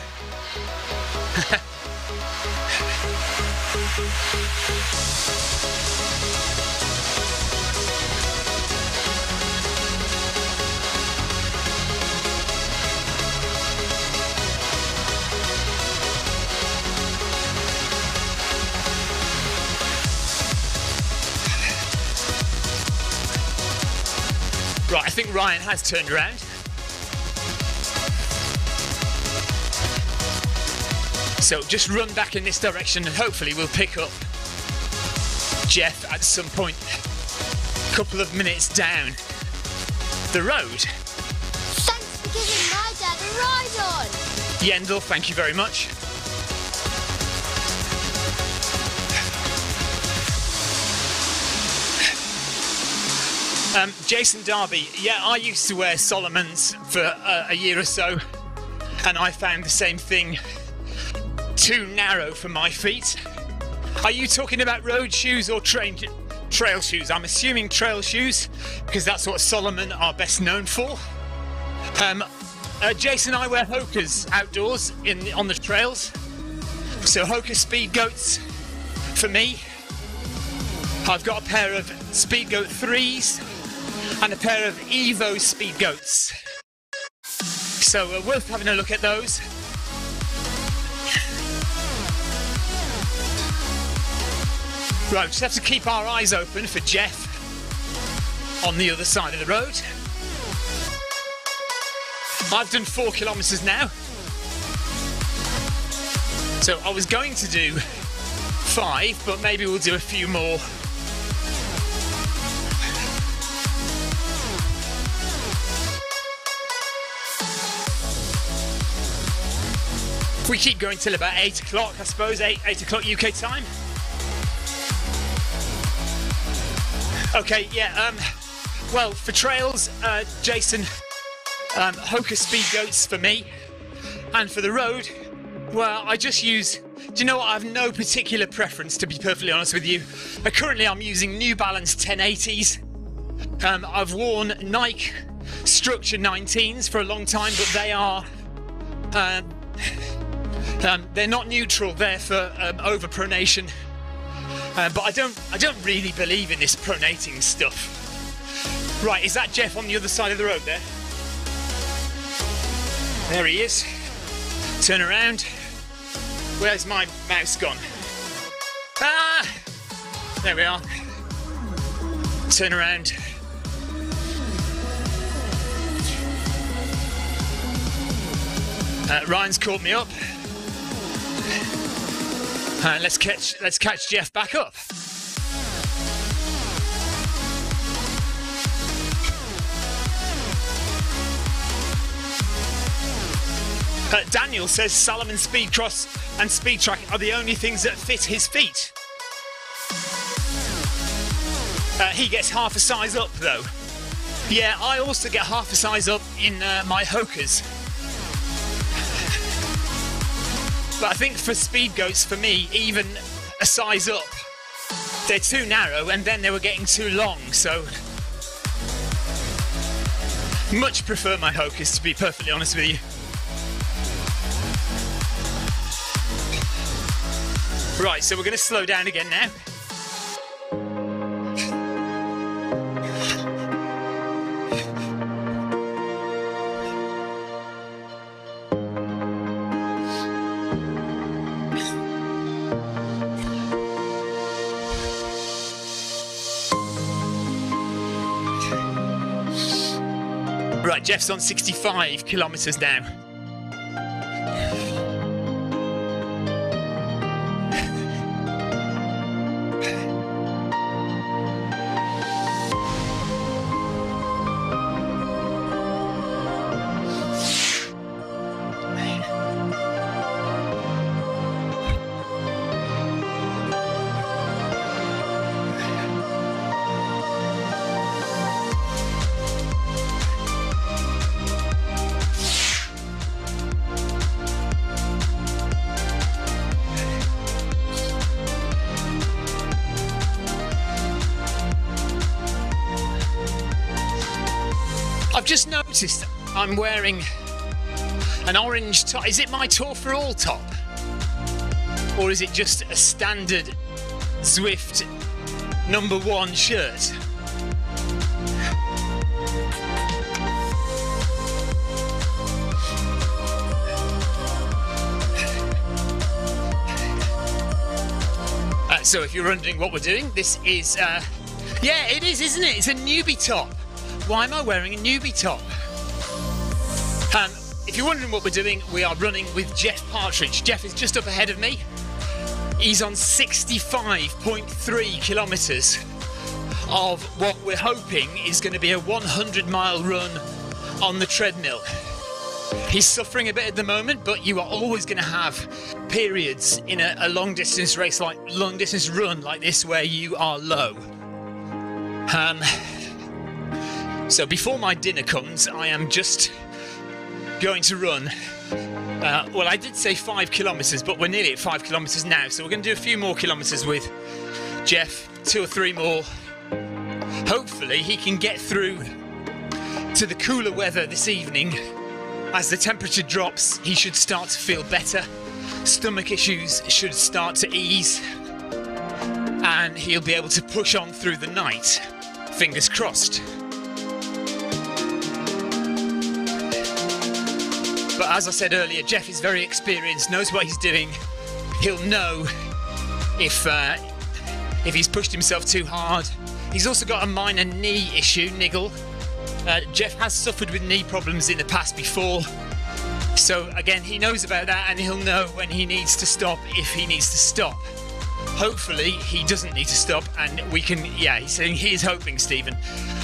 Right, I think Ryan has turned around. So just run back in this direction and hopefully we'll pick up Geoff at some point, a couple of minutes down the road. Thanks for giving my dad a ride on. Yendel, thank you very much. Um, Jason Darby, yeah, I used to wear Salomons for uh, a year or so and I found the same thing. Too narrow for my feet. Are you talking about road shoes or train, trail shoes? I'm assuming trail shoes because that's what Salomon are best known for. Um, uh, Jason and I wear Hokas outdoors in on the trails. So Hoka Speed Goats for me. I've got a pair of Speed Goat threes and a pair of Evo Speed Goats. So uh, worth having a look at those. Right, we just have to keep our eyes open for Geoff on the other side of the road. I've done four kilometres now. So I was going to do five, but maybe we'll do a few more. We keep going till about eight o'clock, I suppose, eight, eight o'clock U K time. Okay, yeah, um, well, for trails, uh, Jason, um, Hoka Speed Goats for me, and for the road, well, I just use Do you know what? I have no particular preference, to be perfectly honest with you. Uh, currently, I'm using New Balance ten eighties. Um, I've worn Nike Structure nineteens for a long time, but they are... Um, um, they're not neutral. They're for um, overpronation. Uh, but I don't, I don't really believe in this pronating stuff. Right, is that Geoff on the other side of the road there? There he is. Turn around. Where's my mouse gone? Ah! There we are. Turn around. Uh, Ryan's caught me up. Uh, let's catch, let's catch Geoff back up. Uh, Daniel says Salomon Speedcross and Speedtrack are the only things that fit his feet. Uh, he gets half a size up though. Yeah, I also get half a size up in uh, my Hokas. But I think for speed goats, for me, even a size up, they're too narrow and then they were getting too long, so... Much prefer my Hokas, to be perfectly honest with you. Right, so we're going to slow down again now. Right, Geoff's on sixty-five kilometers now. I'm wearing an orange top. Is it my Tour for All top? Or is it just a standard Zwift number one shirt? Uh, so if you're wondering what we're doing, this is, uh, yeah, it is, isn't it? It's a newbie top. Why am I wearing a newbie top? Um, if you're wondering what we're doing, we are running with Geoff Partridge. Geoff is just up ahead of me. He's on sixty-five point three kilometres of what we're hoping is going to be a hundred mile run on the treadmill. He's suffering a bit at the moment, but you are always going to have periods in a, a long distance race, like long distance run like this, where you are low. Um, so before my dinner comes, I am just... going to run, uh, well, I did say five kilometres, but we're nearly at five kilometres now, so we're going to do a few more kilometres with Geoff, two or three more. Hopefully he can get through to the cooler weather this evening. As the temperature drops, he should start to feel better. Stomach issues should start to ease, and he'll be able to push on through the night. Fingers crossed. But as I said earlier, Geoff is very experienced, knows what he's doing. He'll know if uh, if he's pushed himself too hard. He's also got a minor knee issue, niggle. Uh, Geoff has suffered with knee problems in the past before. So again, he knows about that and he'll know when he needs to stop, if he needs to stop. Hopefully he doesn't need to stop and we can, yeah, he's saying he is hoping, Stephen,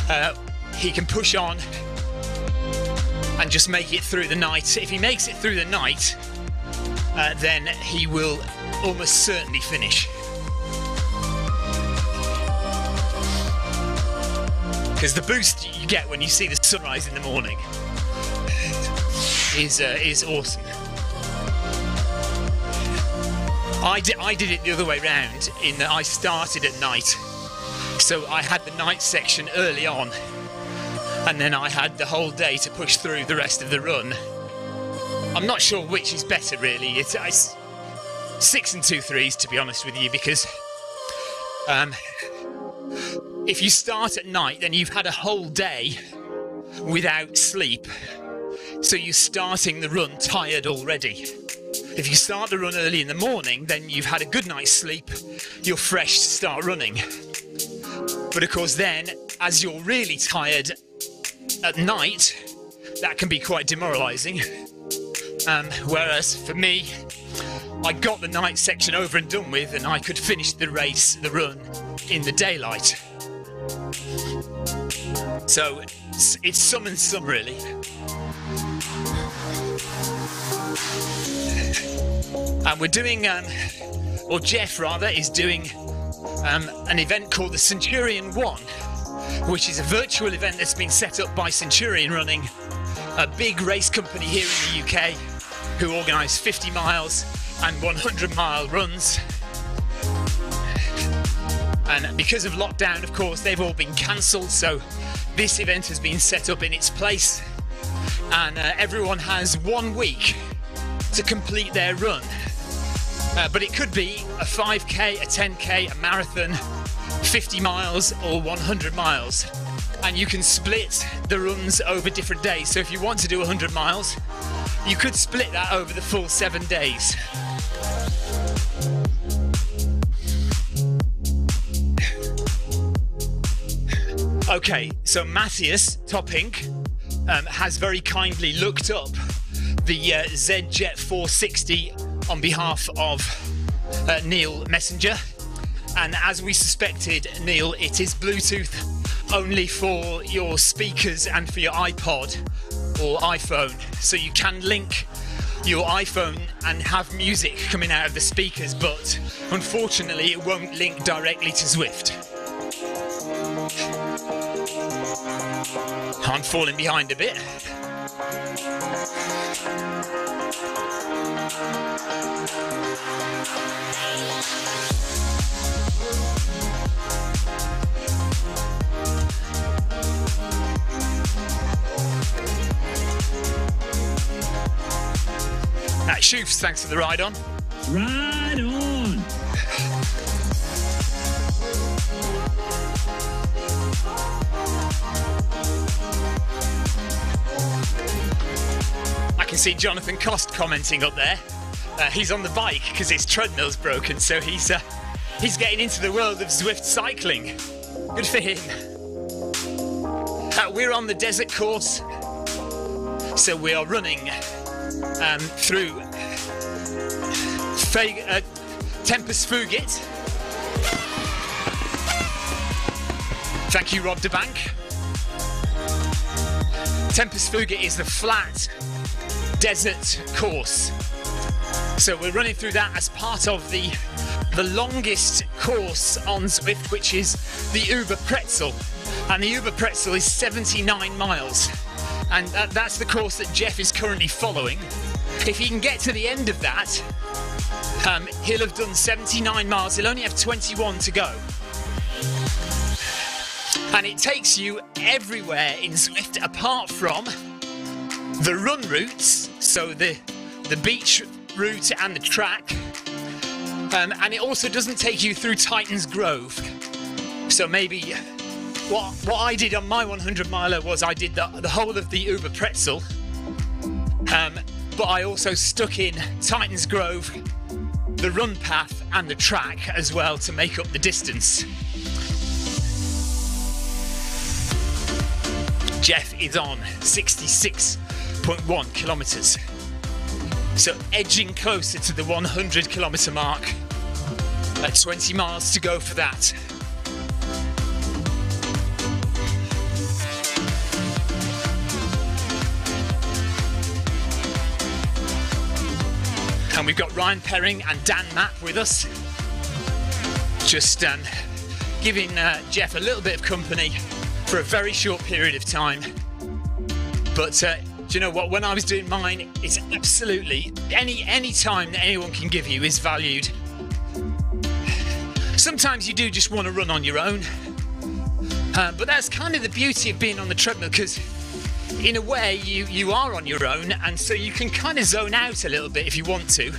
uh, he can push on and just make it through the night. If he makes it through the night, uh, then he will almost certainly finish. Because the boost you get when you see the sunrise in the morning is, uh, is awesome. I did, I did it the other way round, in that I started at night. So I had the night section early on, and then I had the whole day to push through the rest of the run. I'm not sure which is better, really. It's, it's six and two threes, to be honest with you, because um, if you start at night, then you've had a whole day without sleep. So you're starting the run tired already. If you start the run early in the morning, then you've had a good night's sleep, you're fresh to start running. But of course then, as you're really tired at night, that can be quite demoralising. Um, whereas for me, I got the night section over and done with, and I could finish the race, the run, in the daylight. So it's, it's some and some, really. And we're doing, um, or Geoff rather, is doing um, an event called the Centurion One, which is a virtual event that's been set up by Centurion Running, a big race company here in the U K, who organise fifty miles and one hundred mile runs. And because of lockdown, of course, they've all been cancelled, so this event has been set up in its place, and uh, everyone has one week to complete their run. Uh, but it could be a five K, a ten K, a marathon, fifty miles or one hundred miles. And you can split the runs over different days. So if you want to do one hundred miles, you could split that over the full seven days. Okay, so Matthias Toppink um, has very kindly looked up the uh, Z Jet four sixty on behalf of uh, Neil Messenger, and as we suspected, Neil, it is Bluetooth only for your speakers and for your iPod or iPhone, so you can link your iPhone and have music coming out of the speakers, but unfortunately it won't link directly to Zwift. I'm falling behind a bit. That Shoofs, thanks for the ride on. Ride on. I can see Jonathan Cost commenting up there. Uh, he's on the bike because his treadmill's broken, so he's uh, he's getting into the world of Zwift cycling. Good for him. Uh, we're on the desert course, so we are running um, through Fe uh, Tempus Fugit. Thank you, Rob DeBank. Tempus Fugit is the flat desert course. So we're running through that as part of the the longest course on Zwift, which is the Uber Pretzel. And the Uber Pretzel is seventy-nine miles. And that, that's the course that Geoff is currently following. If he can get to the end of that, um, he'll have done seventy-nine miles. He'll only have twenty-one to go. And it takes you everywhere in Zwift apart from the run routes, so the, the beach route and the track, um, and it also doesn't take you through Titan's Grove. So maybe what what I did on my one hundred miler was I did the, the whole of the Uber Pretzel, um, but I also stuck in Titan's Grove, the run path and the track as well to make up the distance. Geoff is on sixty-six point one kilometres. So edging closer to the one hundred kilometre mark, at twenty miles to go for that. And we've got Ryan Perring and Dan Mapp with us, just um, giving uh, Geoff a little bit of company for a very short period of time. But uh, do you know what, when I was doing mine, it's absolutely, any any time that anyone can give you is valued. sometimes you do just want to run on your own. Uh, but that's kind of the beauty of being on the treadmill, because in a way you, you are on your own, and so you can kind of zone out a little bit if you want to.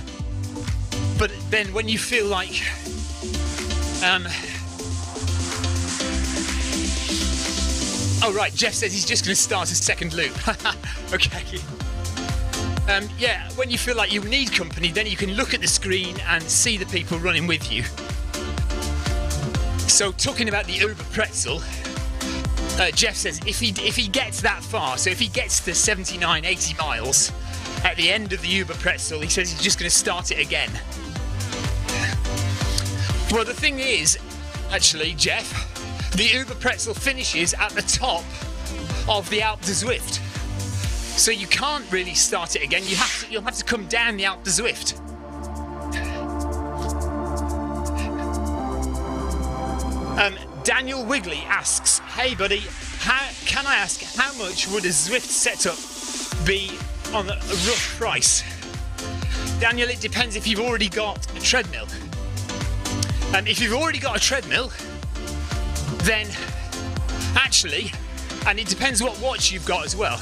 But then when you feel like, um, oh right, Geoff says he's just going to start a second loop. Okay. Um, yeah, when you feel like you need company, then you can look at the screen and see the people running with you. So talking about the Uber Pretzel, uh, Geoff says if he if he gets that far, so if he gets to seventy-nine, eighty miles, at the end of the Uber Pretzel, he says he's just going to start it again. Well, the thing is, actually, Geoff, the Uber Pretzel finishes at the top of the Alpe de Zwift, so you can't really start it again. You have to, you'll have to come down the Alpe de Zwift. Um, Daniel Wigley asks, "Hey, buddy, how can I ask how much would a Zwift setup be?" On a rough price, Daniel, it depends if you've already got a treadmill. Um, if you've already got a treadmill, then actually, and it depends what watch you've got as well,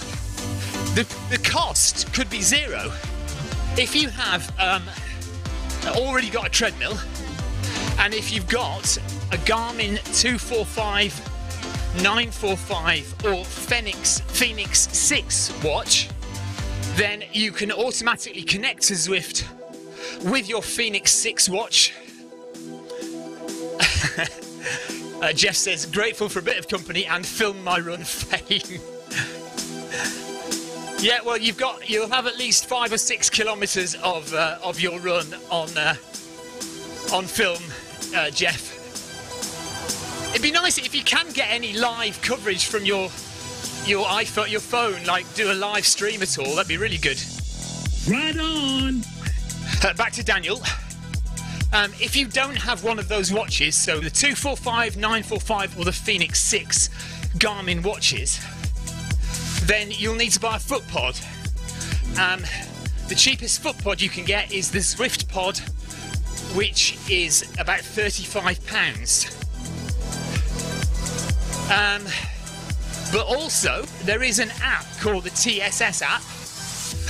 the, the cost could be zero. If you have um, already got a treadmill, and if you've got a Garmin two forty-five, nine forty-five or Phoenix, Phoenix six watch, then you can automatically connect to Zwift with your Phoenix six watch. uh, Geoff says, grateful for a bit of company and Film My Run fame. Yeah, well, you've got, you'll have at least five or six kilometers of uh, of your run on uh, on film, uh, Geoff. It'd be nice if you can get any live coverage from your. Your iPhone, your phone, like do a live stream at all. That'd be really good. Right on. Uh, back to Daniel. Um, if you don't have one of those watches, so the two forty-five, nine forty-five or the Phoenix six Garmin watches, then you'll need to buy a foot pod. Um, the cheapest foot pod you can get is the Zwift Pod, which is about thirty-five pounds. Um, But also, there is an app called the T S S app,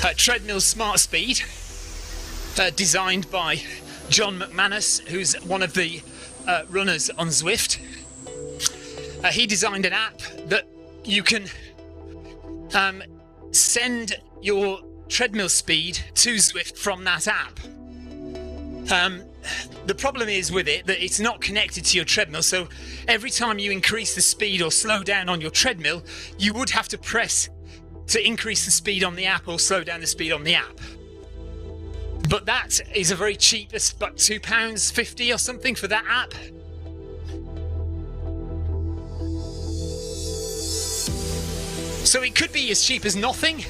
uh, Treadmill Smart Speed, uh, designed by John McManus, who's one of the uh, runners on Zwift. Uh, he designed an app that you can um, send your treadmill speed to Zwift from that app. Um, the problem is with it that it's not connected to your treadmill, so every time you increase the speed or slow down on your treadmill, you would have to press to increase the speed on the app or slow down the speed on the app. But that is a very cheap, it's about two pounds fifty or something for that app. So it could be as cheap as nothing,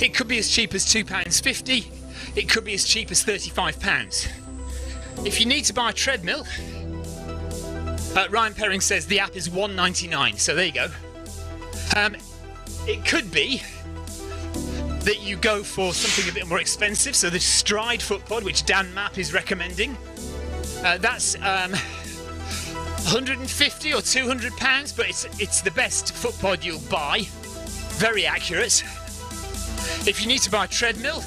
it could be as cheap as two pounds fifty, it could be as cheap as thirty-five pounds. If you need to buy a treadmill, uh, Ryan Perring says the app is one ninety-nine, so there you go. Um, it could be that you go for something a bit more expensive, so the Stride footpod, which Dan Mapp is recommending, uh, that's um, one hundred fifty or two hundred pounds, but it's, it's the best footpod you'll buy, very accurate. If you need to buy a treadmill,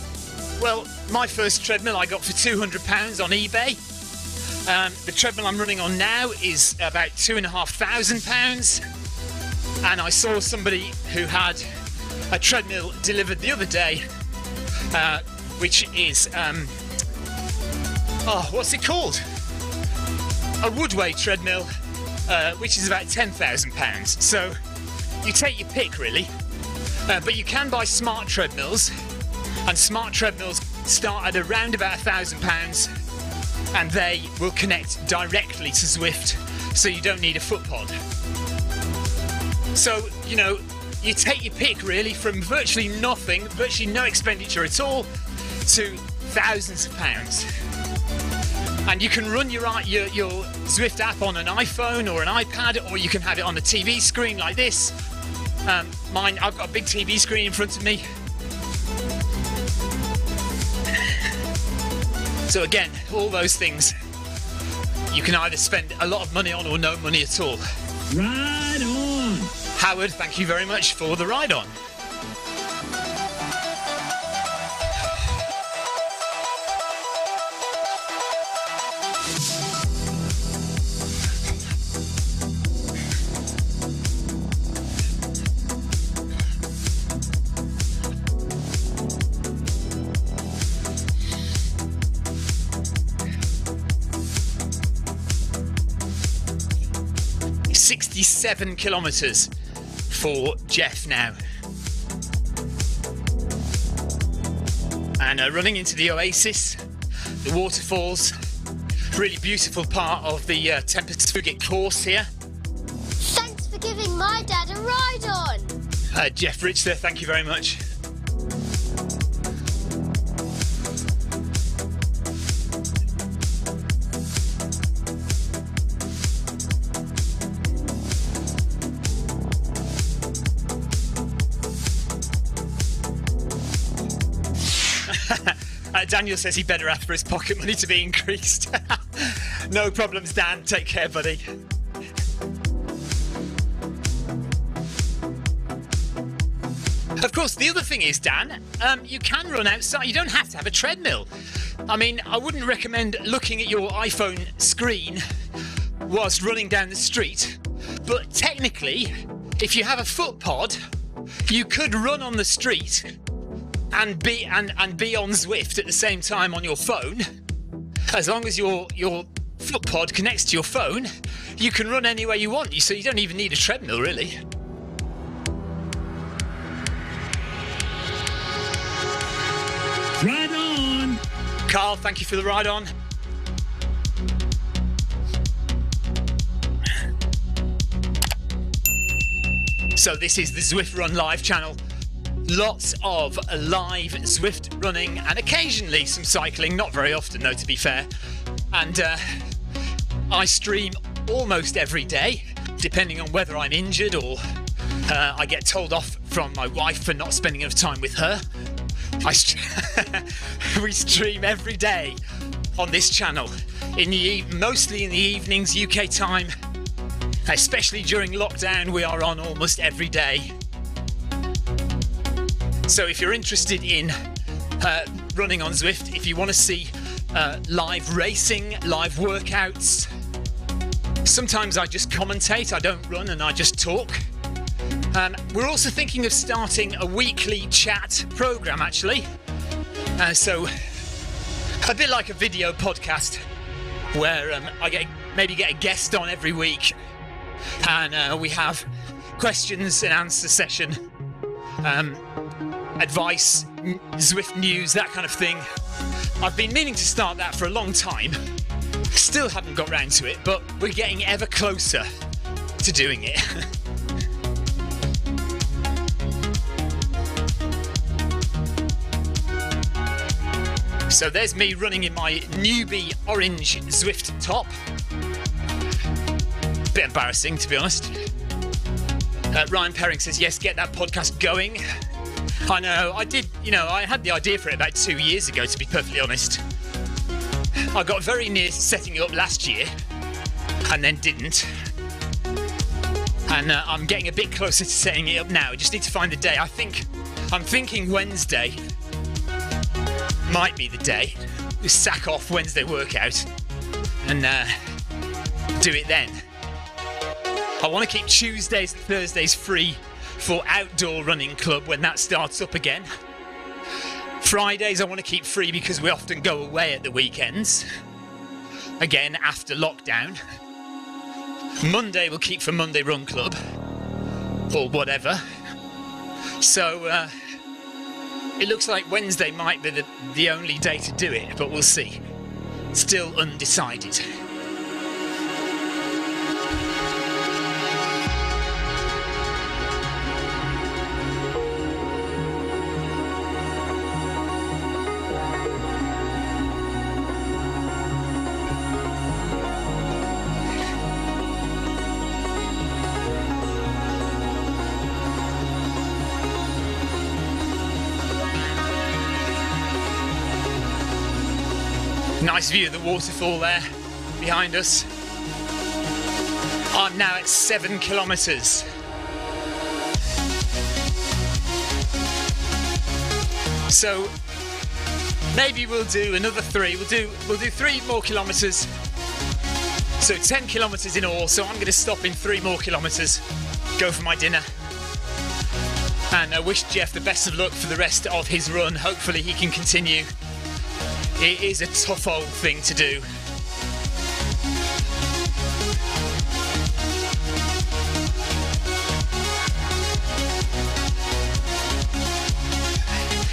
well, my first treadmill I got for two hundred pounds on eBay. Um, the treadmill I'm running on now is about two and a half thousand pounds. And I saw somebody who had a treadmill delivered the other day, uh, which is, um, oh, what's it called? A Woodway treadmill, uh, which is about ten thousand pounds. So you take your pick, really. Uh, but you can buy smart treadmills. And smart treadmills start at around about a thousand pounds, and they will connect directly to Zwift, so you don't need a foot pod. So, you know, you take your pick really from virtually nothing, virtually no expenditure at all, to thousands of pounds. And you can run your, your, your Zwift app on an iPhone or an iPad, or you can have it on a T V screen like this. Um, mine, I've got a big T V screen in front of me. So again, all those things you can either spend a lot of money on or no money at all. Ride on! Howard, thank you very much for the ride on. Seven kilometers for Geoff now, and uh, running into the oasis, the waterfalls, really beautiful part of the uh, Tempus Fugit course here. Thanks for giving my dad a ride on. Uh, Geoff Rich there, thank you very much. Daniel says he better ask for his pocket money to be increased. No problems, Dan. Take care, buddy. Of course, the other thing is, Dan, um, you can run outside. You don't have to have a treadmill. I mean, I wouldn't recommend looking at your iPhone screen whilst running down the street. But technically, if you have a foot pod, you could run on the street and be and and be on Zwift at the same time on your phone. As long as your your foot pod connects to your phone, you can run anywhere you want, so you don't even need a treadmill, really. Ride on! Carl, thank you for the ride on. So this is the Zwift Run Live channel. Lots of live Zwift running and occasionally some cycling, not very often though, to be fair. And uh, I stream almost every day, depending on whether I'm injured or uh, I get told off from my wife for not spending enough time with her. I st we stream every day on this channel, in the e mostly in the evenings U K time, especially during lockdown. We are on almost every day. So if you're interested in uh, running on Zwift, if you want to see uh, live racing, live workouts, sometimes I just commentate, I don't run and I just talk. Um, we're also thinking of starting a weekly chat program, actually. Uh, so a bit like a video podcast where um, I get maybe get a guest on every week, and uh, we have questions and answer session. Um, Advice, Zwift news, that kind of thing. I've been meaning to start that for a long time. Still haven't got round to it, but we're getting ever closer to doing it. So there's me running in my newbie orange Zwift top. Bit embarrassing, to be honest. Uh, Ryan Perring says, yes, get that podcast going. I know, I did, you know, I had the idea for it about two years ago, to be perfectly honest. I got very near setting it up last year, and then didn't. And uh, I'm getting a bit closer to setting it up now. I just need to find the day. I think, I'm thinking Wednesday might be the day. Just sack off Wednesday workout and uh, do it then. I want to keep Tuesdays and Thursdays free for Outdoor Running Club when that starts up again. Fridays I want to keep free because we often go away at the weekends. Again, after lockdown. Monday we'll keep for Monday Run Club. Or whatever. So, uh, it looks like Wednesday might be the, the only day to do it, but we'll see. Still undecided. Nice view of the waterfall there. behind us. I'm now at seven kilometers. So maybe we'll do another three. We'll do we'll do three more kilometers. So ten kilometers in all. So I'm going to stop in three more kilometers, go for my dinner, and I wish Geoff the best of luck for the rest of his run. Hopefully he can continue. It is a tough old thing to do.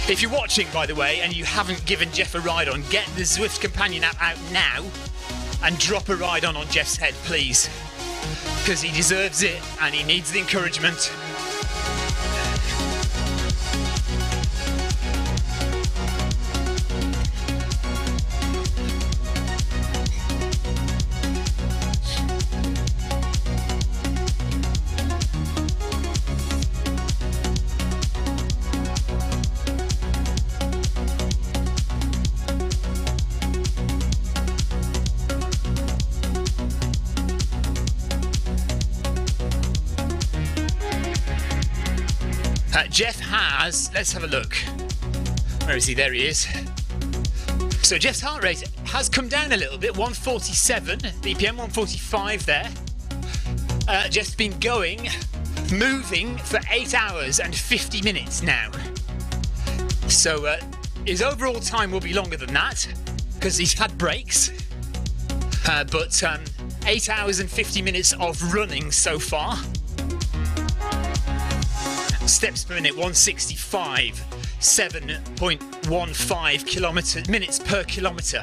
If you're watching, by the way, and you haven't given Geoff a ride on, get the Zwift Companion app out now and drop a ride on on Geoff's head, please. Because he deserves it and he needs the encouragement. Geoff has, let's have a look. Where is he? There he is. So Geoff's heart rate has come down a little bit, one forty-seven, B P M one forty-five there. Uh, Geoff's been going, moving for eight hours and fifty minutes now. So uh, his overall time will be longer than that because he's had breaks. Uh, but um, eight hours and fifty minutes of running so far. Steps per minute one sixty-five, seven point one five kilometer, minutes per kilometer,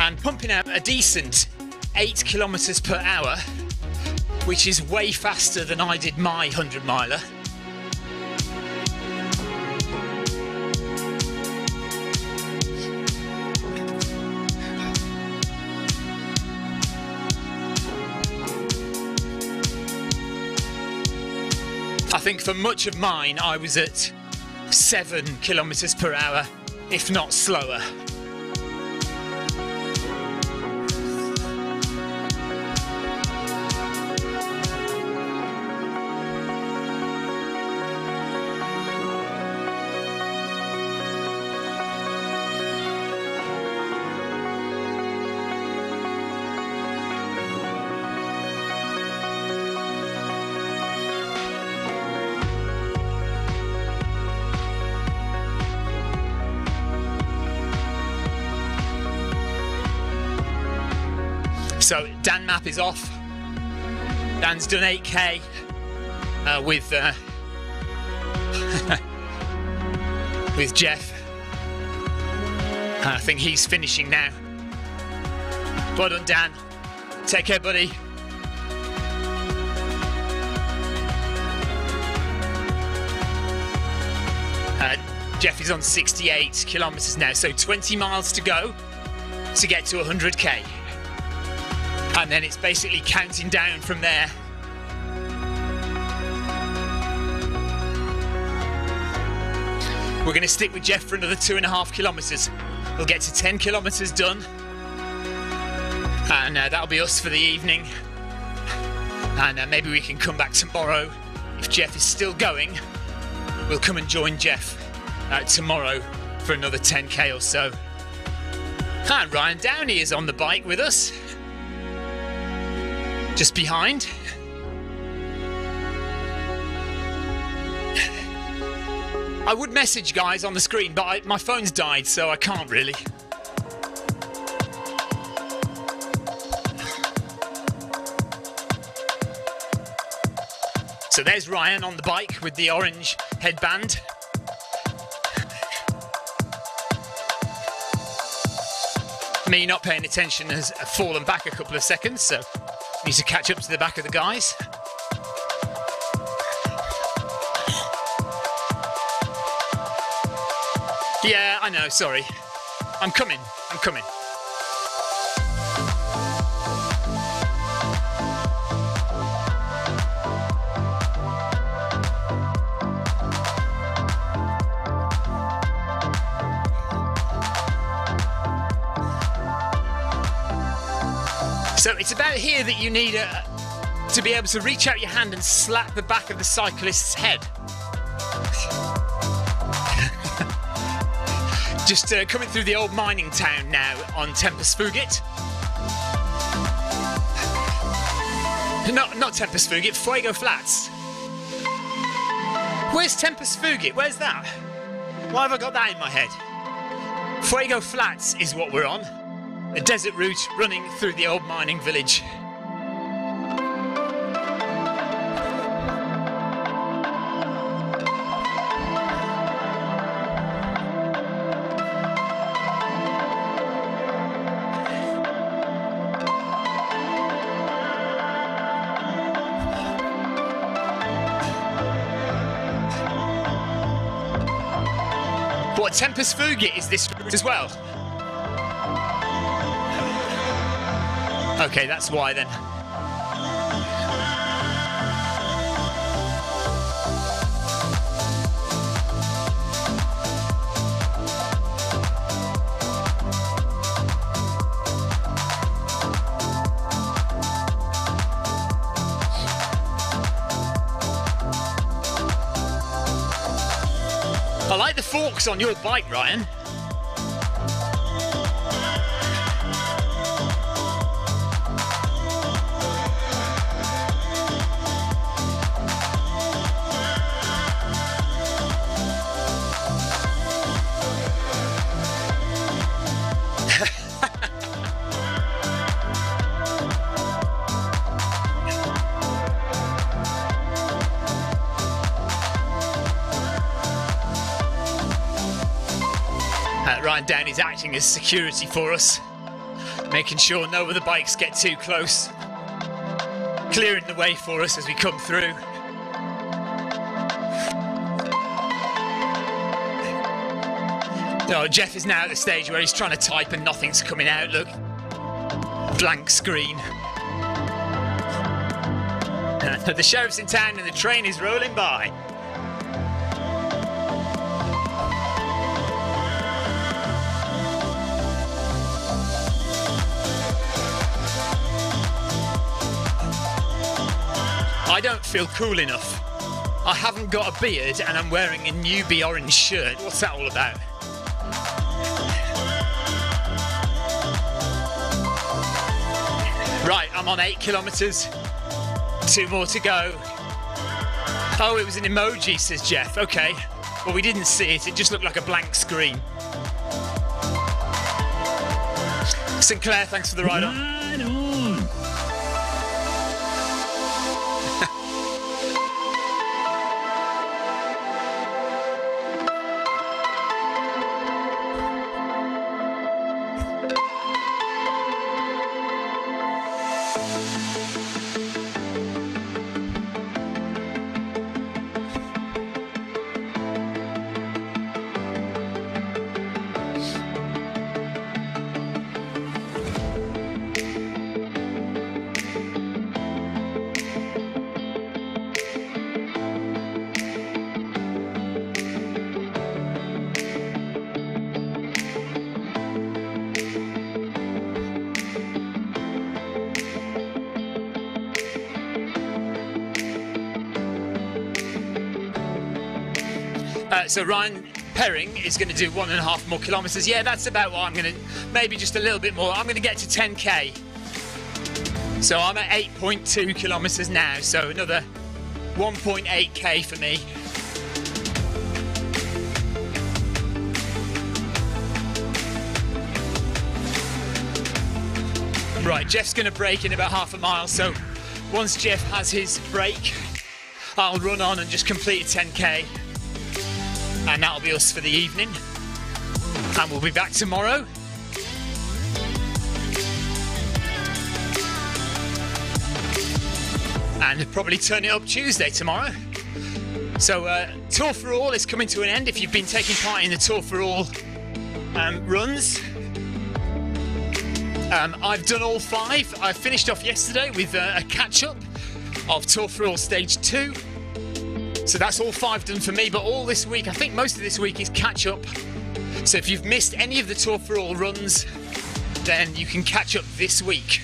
and pumping out a decent eight kilometers per hour, which is way faster than I did my hundred miler. I think for much of mine I was at seven kilometers per hour, if not slower. So Dan Mapp is off. Dan's done eight K uh, with uh, with Geoff. I think he's finishing now. Well done, Dan. Take care, buddy. Uh, Geoff is on sixty-eight kilometers now, so twenty miles to go to get to one hundred K. And then it's basically counting down from there. We're going to stick with Geoff for another two and a half kilometers. We'll get to ten kilometers done. And uh, that'll be us for the evening. And uh, maybe we can come back tomorrow. If Geoff is still going, we'll come and join Geoff uh, tomorrow for another ten K or so. And Ryan Downey is on the bike with us. Just behind. I would message guys on the screen, but I, my phone's died, so I can't really. So there's Ryan on the bike with the orange headband. Me not paying attention has fallen back a couple of seconds, so need to catch up to the back of the guys. Yeah, I know, sorry. I'm coming, I'm coming. So it's about here that you need a, to be able to reach out your hand and slap the back of the cyclist's head. Just uh, coming through the old mining town now on Tempus Fugit. Not, not Tempus Fugit, Fuego Flats. Where's Tempus Fugit? Where's that? Why have I got that in my head? Fuego Flats is what we're on. A desert route running through the old mining village. What, Tempus Fugit is this route as well? Okay, that's why then. I like the forks on your bike, Ryan. Ryan Downey's acting as security for us, making sure no other bikes get too close, clearing the way for us as we come through. Oh, Geoff is now at the stage where he's trying to type and nothing's coming out, look. Blank screen. The sheriff's in town and the train is rolling by. I don't feel cool enough. I haven't got a beard and I'm wearing a newbie orange shirt. What's that all about? Right, I'm on eight kilometres. Two more to go. Oh, it was an emoji, says Geoff. Okay. Well, we didn't see it. It just looked like a blank screen. Sinclair, thanks for the ride on. Right on. So Ryan Perring is going to do one and a half more kilometres. Yeah, that's about what I'm going to, maybe just a little bit more. I'm going to get to ten K. So I'm at eight point two kilometres now. So another one point eight K for me. Right, Geoff's going to break in about half a mile. So once Geoff has his break, I'll run on and just complete a ten K. And that'll be us for the evening. And we'll be back tomorrow. And probably turn it up Tuesday tomorrow. So uh, Tour for All is coming to an end. If you've been taking part in the Tour for All um, runs. Um, I've done all five. I finished off yesterday with uh, a catch-up of Tour for All Stage two. So that's all five done for me, but all this week, I think most of this week is catch up. So if you've missed any of the Tour for All runs, then you can catch up this week.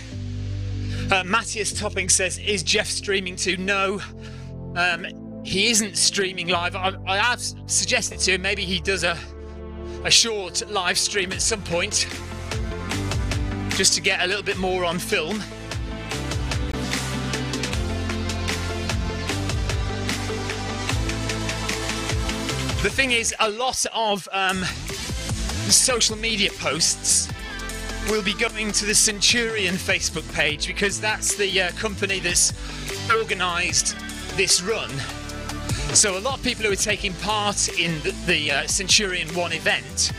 Uh, Matthias Topping says, is Geoff streaming too? No, um, he isn't streaming live. I, I have suggested to him maybe he does a, a short live stream at some point just to get a little bit more on film. The thing is, a lot of um, social media posts will be going to the Centurion Facebook page, because that's the uh, company that's organised this run. So a lot of people who are taking part in the, the uh, Centurion One event,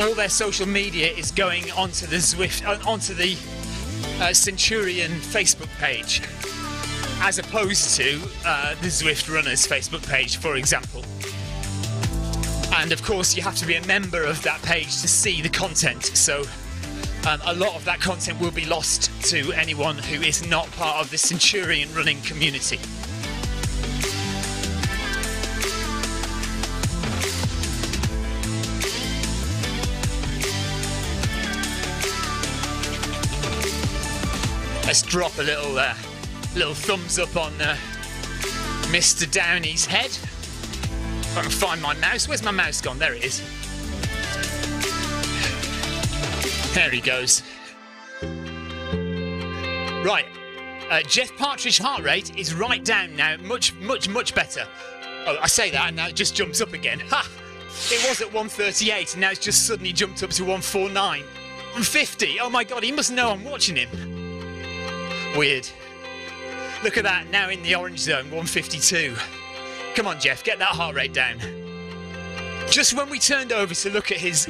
all their social media is going onto the Zwift, uh, onto the uh, Centurion Facebook page, as opposed to uh, the Zwift Runners Facebook page, for example. And of course, you have to be a member of that page to see the content. So um, a lot of that content will be lost to anyone who is not part of the Centurion Running community. Let's drop a little, uh, little thumbs up on uh, Mister Downey's head. If I can find my mouse. Where's my mouse gone? There it is. There he goes. Right. Uh, Geoff Partridge's heart rate is right down now. Much, much, much better. Oh, I say that and now it just jumps up again. Ha! It was at one thirty-eight and now it's just suddenly jumped up to one forty-nine. one fifty. Oh my God, he must know I'm watching him. Weird. Look at that. Now in the orange zone, one fifty-two. Come on, Geoff, get that heart rate down. Just when we turned over to look at his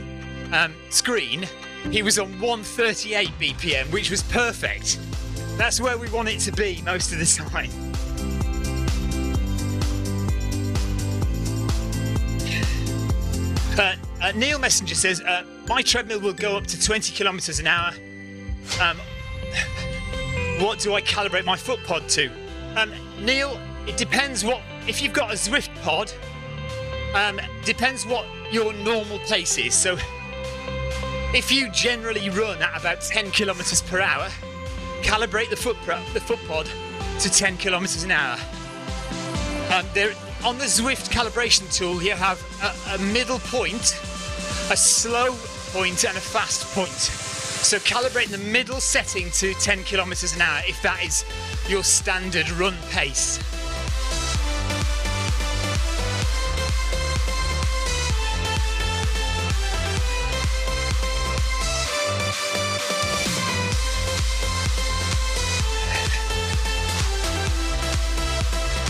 um, screen, he was on one thirty-eight B P M, which was perfect. That's where we want it to be most of the time. Uh, uh, Neil Messenger says, uh, my treadmill will go up to twenty kilometers an hour. Um, what do I calibrate my foot pod to? Um, Neil, it depends what... If you've got a Zwift pod, um, depends what your normal pace is. So if you generally run at about ten kilometers per hour, calibrate the foot, the foot pod to ten kilometers an hour. Um, there, on the Zwift calibration tool, you have a, a middle point, a slow point and a fast point. So calibrate the middle setting to ten kilometers an hour if that is your standard run pace.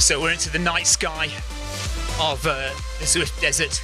So we're into the night sky of uh, the Zwift Desert.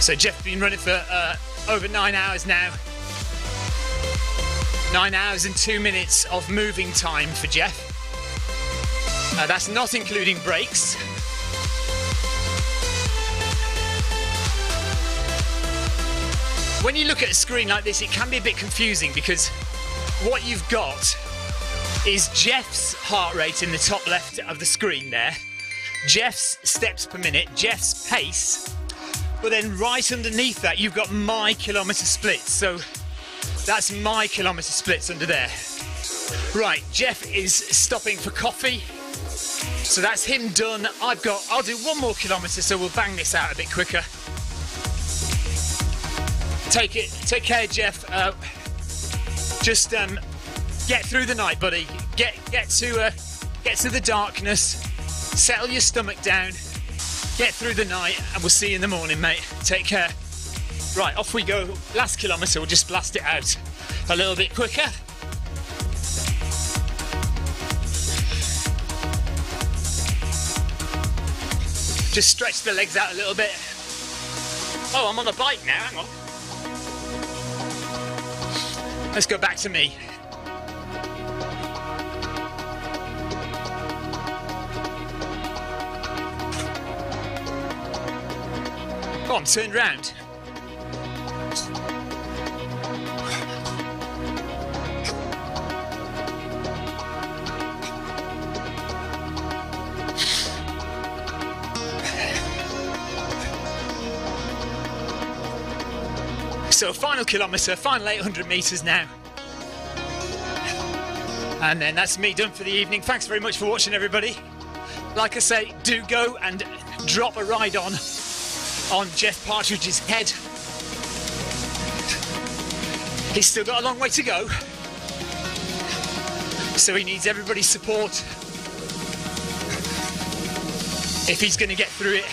So Geoff's been running for uh, over nine hours now. Nine hours and two minutes of moving time for Geoff. Uh, that's not including breaks. When you look at a screen like this, it can be a bit confusing because what you've got is Geoff's heart rate in the top left of the screen there, Geoff's steps per minute, Geoff's pace, but then right underneath that, you've got my kilometre splits. So that's my kilometre splits under there. Right, Geoff is stopping for coffee. So that's him done. I've got, I'll do one more kilometre, so we'll bang this out a bit quicker. Take it, take care, Geoff. Uh, just um, get through the night, buddy. Get, get to, uh, get to the darkness, settle your stomach down, Get through the night and we'll see you in the morning, mate. Take care. Right, off we go. Last kilometre, we'll just blast it out a little bit quicker. Just stretch the legs out a little bit. Oh, I'm on a bike now, hang on. Let's go back to me. Come on, turn round. So final kilometre, final eight hundred metres now. And then that's me done for the evening. Thanks very much for watching, everybody. Like I say, do go and drop a ride on on Geoff Partridge's head. He's still got a long way to go. So he needs everybody's support if he's going to get through it.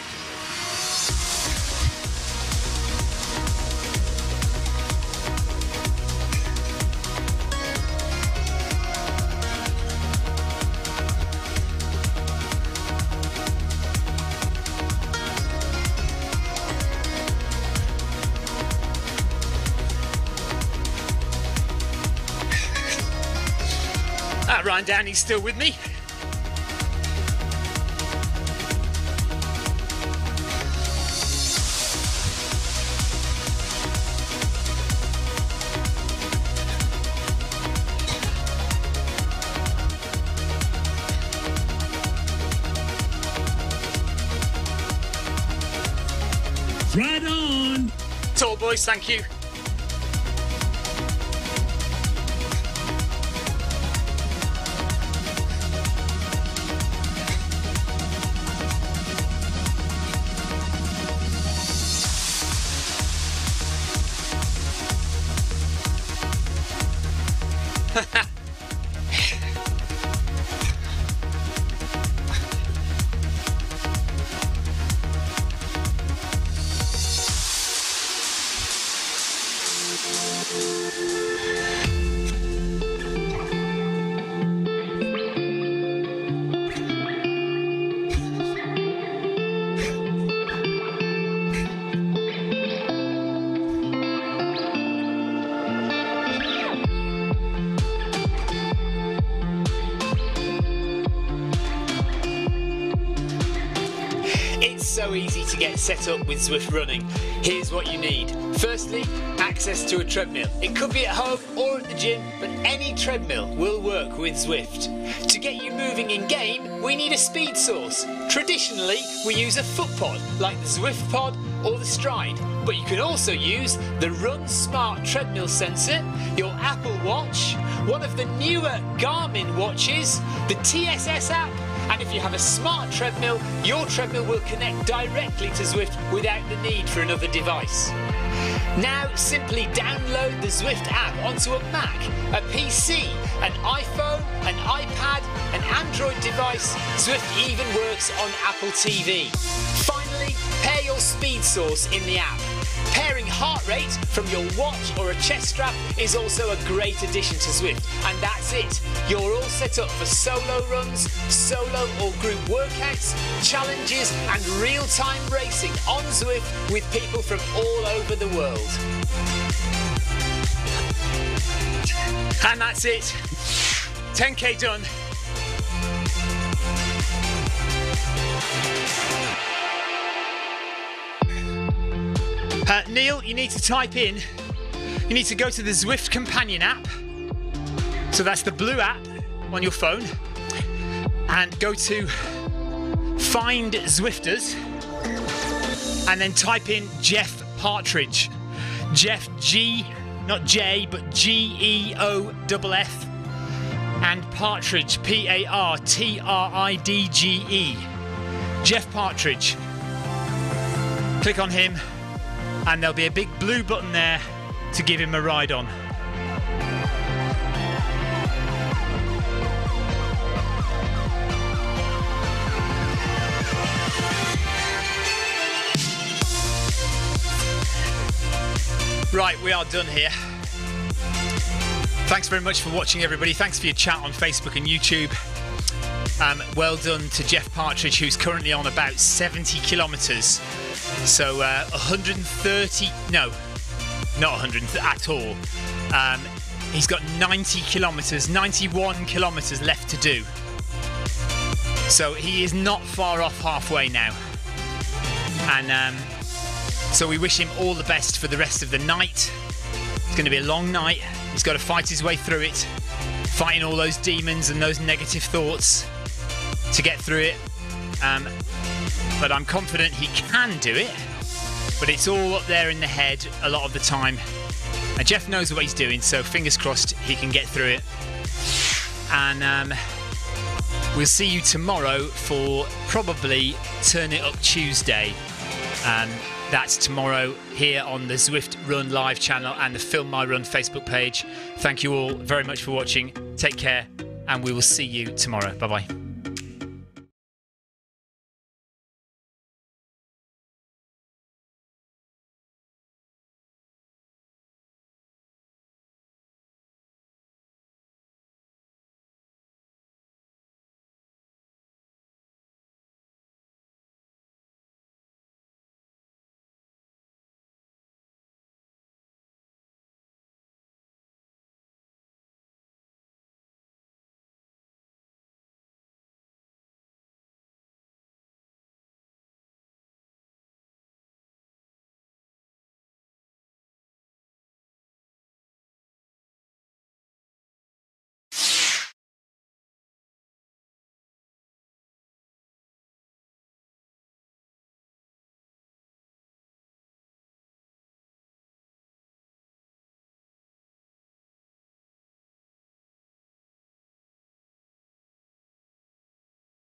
Ryan Downey's still with me. Right on. Tall boys, thank you. To get set up with Zwift Running, here's what you need. Firstly, access to a treadmill. It could be at home or at the gym, but any treadmill will work with Zwift. To get you moving in game, we need a speed source. Traditionally, we use a foot pod like the Zwift Pod or the Stride, but you can also use the Run Smart treadmill sensor, your Apple Watch, one of the newer Garmin watches, the T S S app, and if you have a smart treadmill, your treadmill will connect directly to Zwift without the need for another device. Now simply download the Zwift app onto a Mac, a P C, an iPhone, an iPad, an Android device. Zwift even works on Apple T V. Finally, pair your speed source in the app. Pairing heart rate from your watch or a chest strap is also a great addition to Zwift. And that's it. You're all set up for solo runs, solo or group workouts, challenges and real-time racing on Zwift with people from all over the world. And that's it. ten K done. Uh, Neil, you need to type in, you need to go to the Zwift Companion app, so that's the blue app on your phone, and go to Find Zwifters, and then type in Geoff Partridge. Geoff G, not J, but G E O F F, and Partridge, P A R T R I D G E. Geoff Partridge. Click on him. And there'll be a big blue button there to give him a ride on. we are done here. Thanks very much for watching, everybody. Thanks for your chat on Facebook and YouTube. Um, well done to Geoff Partridge, who's currently on about seventy kilometres. So uh, one hundred thirty, no, not one hundred at all. Um, he's got ninety kilometres, ninety-one kilometres left to do. So he is not far off halfway now. And um, so we wish him all the best for the rest of the night. It's going to be a long night. He's got to fight his way through it, fighting all those demons and those negative thoughts to get through it. Um, but I'm confident he can do it. But it's all up there in the head a lot of the time. And Geoff knows what he's doing, so fingers crossed he can get through it. And um, we'll see you tomorrow for probably Turn It Up Tuesday. Um, That's tomorrow here on the Zwift Run Live channel and the Film My Run Facebook page. Thank you all very much for watching. Take care, and we will see you tomorrow. Bye-bye.